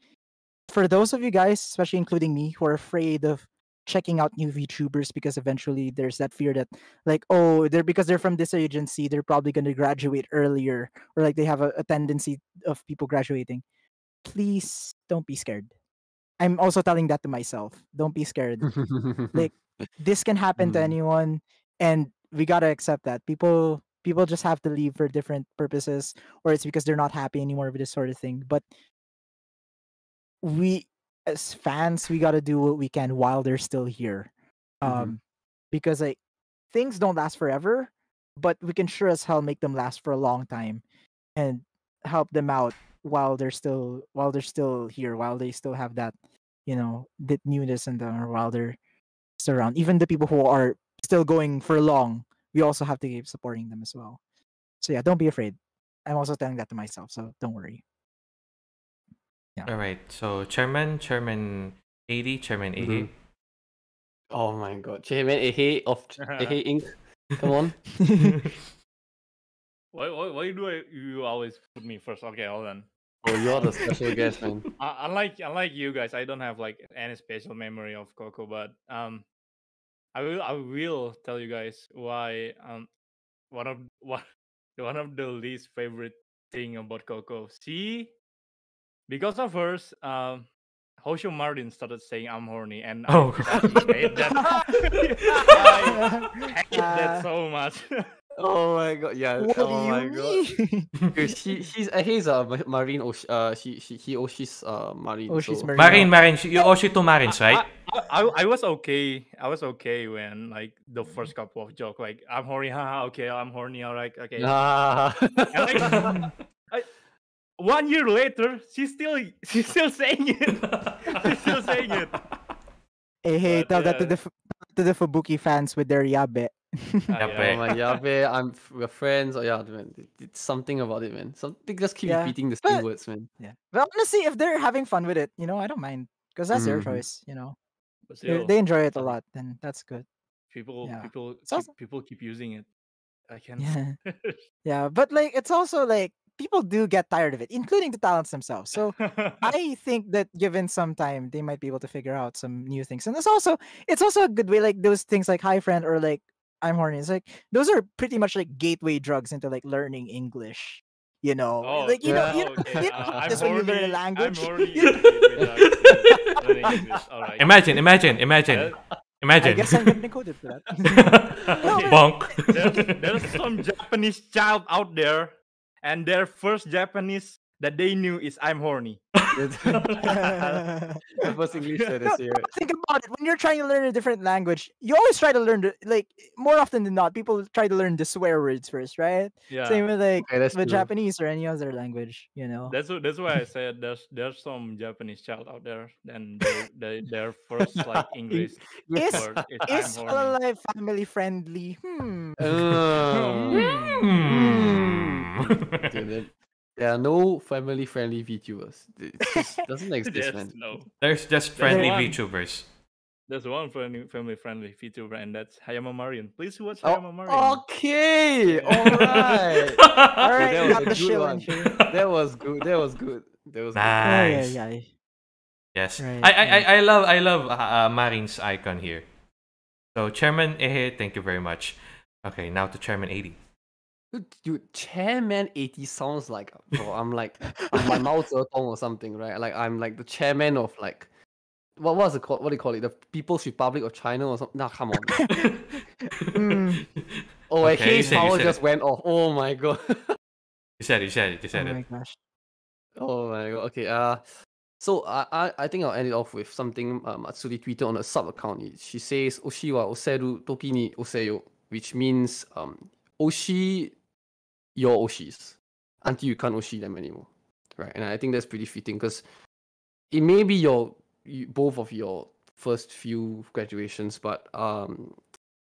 for those of you guys, especially including me, who are afraid of checking out new VTubers because eventually there's that fear that like, oh, they're because they're from this agency, they're probably going to graduate earlier, or like they have a, a tendency of people graduating. Please don't be scared. I'm also telling that to myself. Don't be scared. Like this can happen mm-hmm. to anyone, and we gotta accept that people. People just have to leave for different purposes, or it's because they're not happy anymore with this sort of thing. But we, as fans, we got to do what we can while they're still here. Um, mm-hmm. Because like, things don't last forever, but we can sure as hell make them last for a long time and help them out while they're still while they're still here, while they still have that, you know, that newness in them, or while they're still around. Even the people who are still going for long, we also have to keep supporting them as well. So yeah, don't be afraid. I'm also telling that to myself, so don't worry. Yeah. All right. So Chairman, Chairman eighty, Chairman E H E. Mm-hmm. Oh my God, Chairman E H E of E H E Incorporated. Come on. why, why, why do I? You always put me first? Okay, hold on. Oh, you're the special guest, man. Uh, unlike, unlike you guys, I don't have like any special memory of Coco, but um. I will. I will tell you guys why. Um, one of one, one of the least favorite thing about Coco. She, because of hers, um, Houshou Marine started saying I'm horny, and oh, I, I hate that. I hate uh, that so much. Oh my God! Yeah. What oh do my you God. Mean? she she's uh, he's a uh, Marine. Uh, she she he or oh, she's uh Marine. Oh, so. she's Marine. Marine Marine. She, you're Oshi to Marines, right? I, I, I, I was okay. I was okay when like the first couple of jokes, like I'm horny, haha, okay, I'm horny, all right, okay. Nah. Like, I, one year later, she's still she's still saying it. She's still saying it. Hey, hey, but, tell yeah. that to the to the Fubuki fans with their yabe. Yeah, oh my yabe, I'm we're friends. Oh yeah, man, it's something about it, man. Something just keep yeah. repeating the same but, words, man. Yeah. But honestly, if they're having fun with it, you know, I don't mind because that's mm-hmm. their choice, you know. Still, they enjoy it a lot, and that's good. People, yeah. people, keep, also... people keep using it. I can't. Yeah. Yeah, but like it's also like people do get tired of it, including the talents themselves. So I think that given some time, they might be able to figure out some new things. And it's also it's also a good way, like those things like "Hi friend" or like "I'm horny." It's like those are pretty much like gateway drugs into like learning English. You know, oh, like you yeah, know, you know, okay. you know uh, that's when you learn a language. Right. Imagine, imagine, imagine, uh, imagine. I guess I'm getting coded for that. No, bonk. There's, there's some Japanese child out there, and their first Japanese that they knew is "I'm horny." The first English that is here. Think about it. When you're trying to learn a different language, you always try to learn the, like more often than not, people try to learn the swear words first, right? Yeah. Same with like okay, with Japanese or any other language, you know. That's that's why I said there's there's some Japanese child out there, and they, they, their first like English is is Hololive family friendly. Hmm. Um, hmm. Dude, there are no family-friendly VTubers. It just doesn't exist, man. No. There's just friendly There's VTubers. There's one family-friendly VTuber, and that's Houshou Marine. Please watch oh, Houshou Marine. Okay, all right, all right. So that was got a the good one. That was good. That was good. That was nice. Good. Aye, aye, aye. Yes, right, I, I, right. I, I love, I love uh, Marine's icon here. So, Chairman E H E, thank you very much. Okay, now to Chairman eighty. Dude, Chairman eighty sounds like bro, I'm like my Mao Zedong or something, right? Like I'm like the chairman of like what was it called? What do you call it? The People's Republic of China or something? Nah, come on. mm. Oh, okay, his power just it. went off. Oh my god. You said it. You said it. You said oh it. Oh my gosh. Oh my god. Okay. Uh, so I I, I think I'll end it off with something um, Matsuri tweeted on a sub account. She says "Oshi wa oseru toki ni oseyo," which means um Oshi. Your Oshis until you can't Oshi them anymore, right? And I think that's pretty fitting because it may be your you, both of your first few graduations, but um,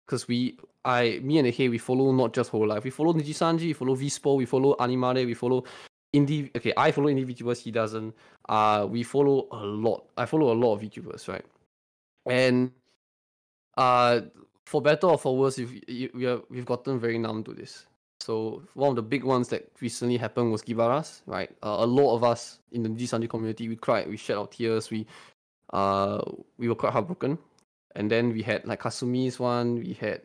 because we, I, me and Ahe, we follow not just Hololive, we follow Nijisanji, we follow Vispo, we follow Animare, we follow indie. Okay, I follow indie VTubers, he doesn't. Uh, we follow a lot. I follow a lot of VTubers, right? And uh, for better or for worse, if we are, we've gotten very numb to this. So one of the big ones that recently happened was Gibara's, right? Uh, a lot of us in the Nijisanji community, we cried, we shed our tears, we uh, we were quite heartbroken. And then we had like Kasumi's one, we had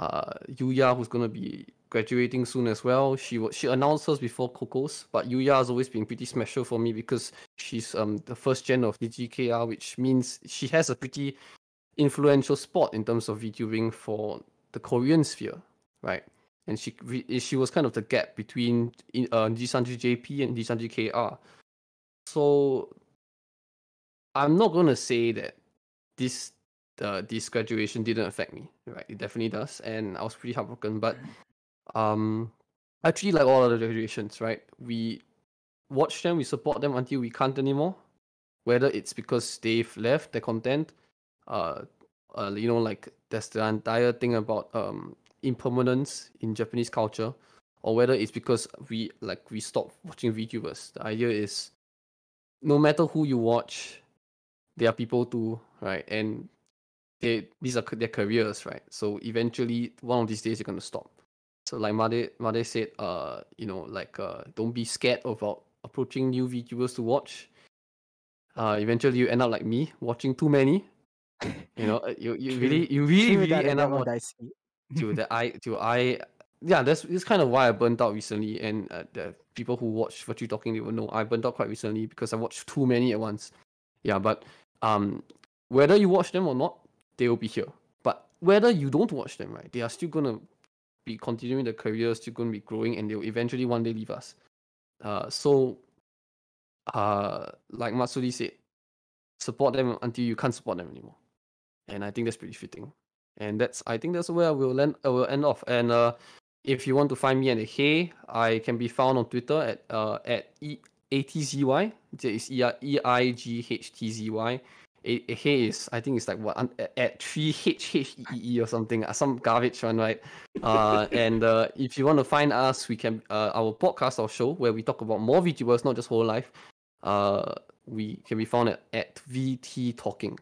uh, Yuya, who's going to be graduating soon as well. She was, she announced hers before Coco's, but Yuya has always been pretty special for me because she's um, the first gen of D G K R, which means she has a pretty influential spot in terms of VTubing for the Korean sphere, right? And she she was kind of the gap between uh, Nijisanji J P and Nijisanji K R. So I'm not gonna say that this uh, this graduation didn't affect me, right? It definitely does, and I was pretty heartbroken. But um, actually, like all other graduations, right? We watch them, we support them until we can't anymore. Whether it's because they've left their content, uh, uh you know, like that's the entire thing about um. impermanence in Japanese culture, or whether it's because we like we stop watching VTubers. The idea is no matter who you watch, there are people too, right? And they these are their careers, right? So eventually one of these days you're gonna stop. So like Made Made said, uh you know, like uh don't be scared about approaching new VTubers to watch. Uh eventually you end up like me, watching too many. You know, you you really you really, really end up I see. to the I, to I, yeah, that's, that's kind of why I burnt out recently. And uh, the people who watch Virtually Talking, they will know I burnt out quite recently because I watched too many at once. Yeah, but um, whether you watch them or not, they will be here. But whether you don't watch them, right, they are still going to be continuing their careers, still going to be growing, and they will eventually one day leave us. Uh, so, uh, like Matsuri said, support them until you can't support them anymore. and I think that's pretty fitting. And that's I think that's where we'll end. Uh, we'll end off. And uh, if you want to find me at E H E, I can be found on Twitter at uh at e a t z y. That is e e i g h t z y. E H E is I think it's like what at three h h e e or something. Some garbage one, right? Uh, and uh, if you want to find us, we can uh, our podcast or show where we talk about more VTubers, not just whole life. Uh, we can be found at, at V T Talking.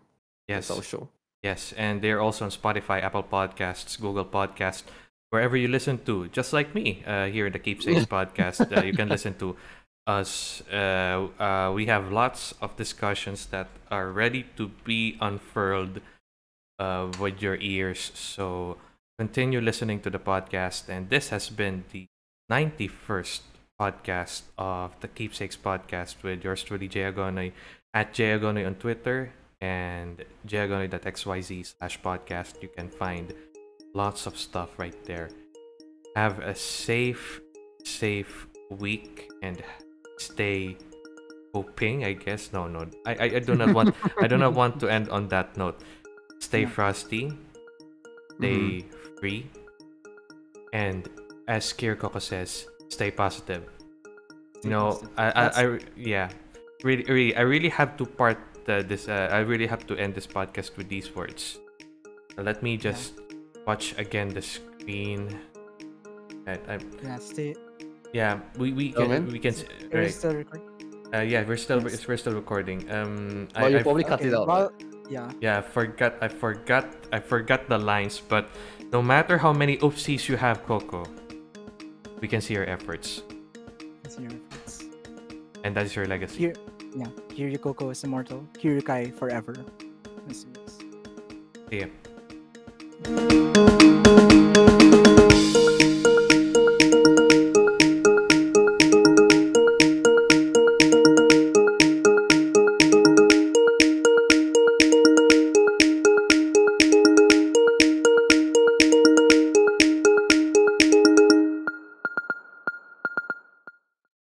Yes, that's our show. Yes, and they're also on Spotify, Apple Podcasts, Google Podcasts, wherever you listen to. Just like me uh, here in the Keepsakes podcast, uh, you can listen to us. Uh, uh, we have lots of discussions that are ready to be unfurled uh, with your ears. So continue listening to the podcast. And this has been the ninety-first podcast of the Keepsakes podcast with yours truly, Jay Agonoy, at Jay Agonoy on Twitter. And jagonoy dot x y z slash podcast. You can find lots of stuff right there. Have a safe, safe week and stay hoping, I guess. No, no, I, I, I do not want. I do not want to end on that note. Stay frosty, stay mm-hmm. free, and as Kiryu Coco says, stay positive. Stay you know, positive. I, I, I, yeah, really, really, I really have to part. Uh, this uh, I really have to end this podcast with these words. So let me just yeah. watch again the screen. Right, I, yeah, stay. Yeah, we we can oh, we can. Right. We're still recording. Uh, yeah, we're still yes. we're still recording. Um, well, I, you I've, probably cut okay, it out. Well, yeah. Yeah, I forgot. I forgot. I forgot the lines. But no matter how many oopsies you have, Coco, we can see your efforts. That's your efforts. And that's your legacy. Here. Yeah, Kiryu Coco is immortal. Kiryu Kai forever. Yeah.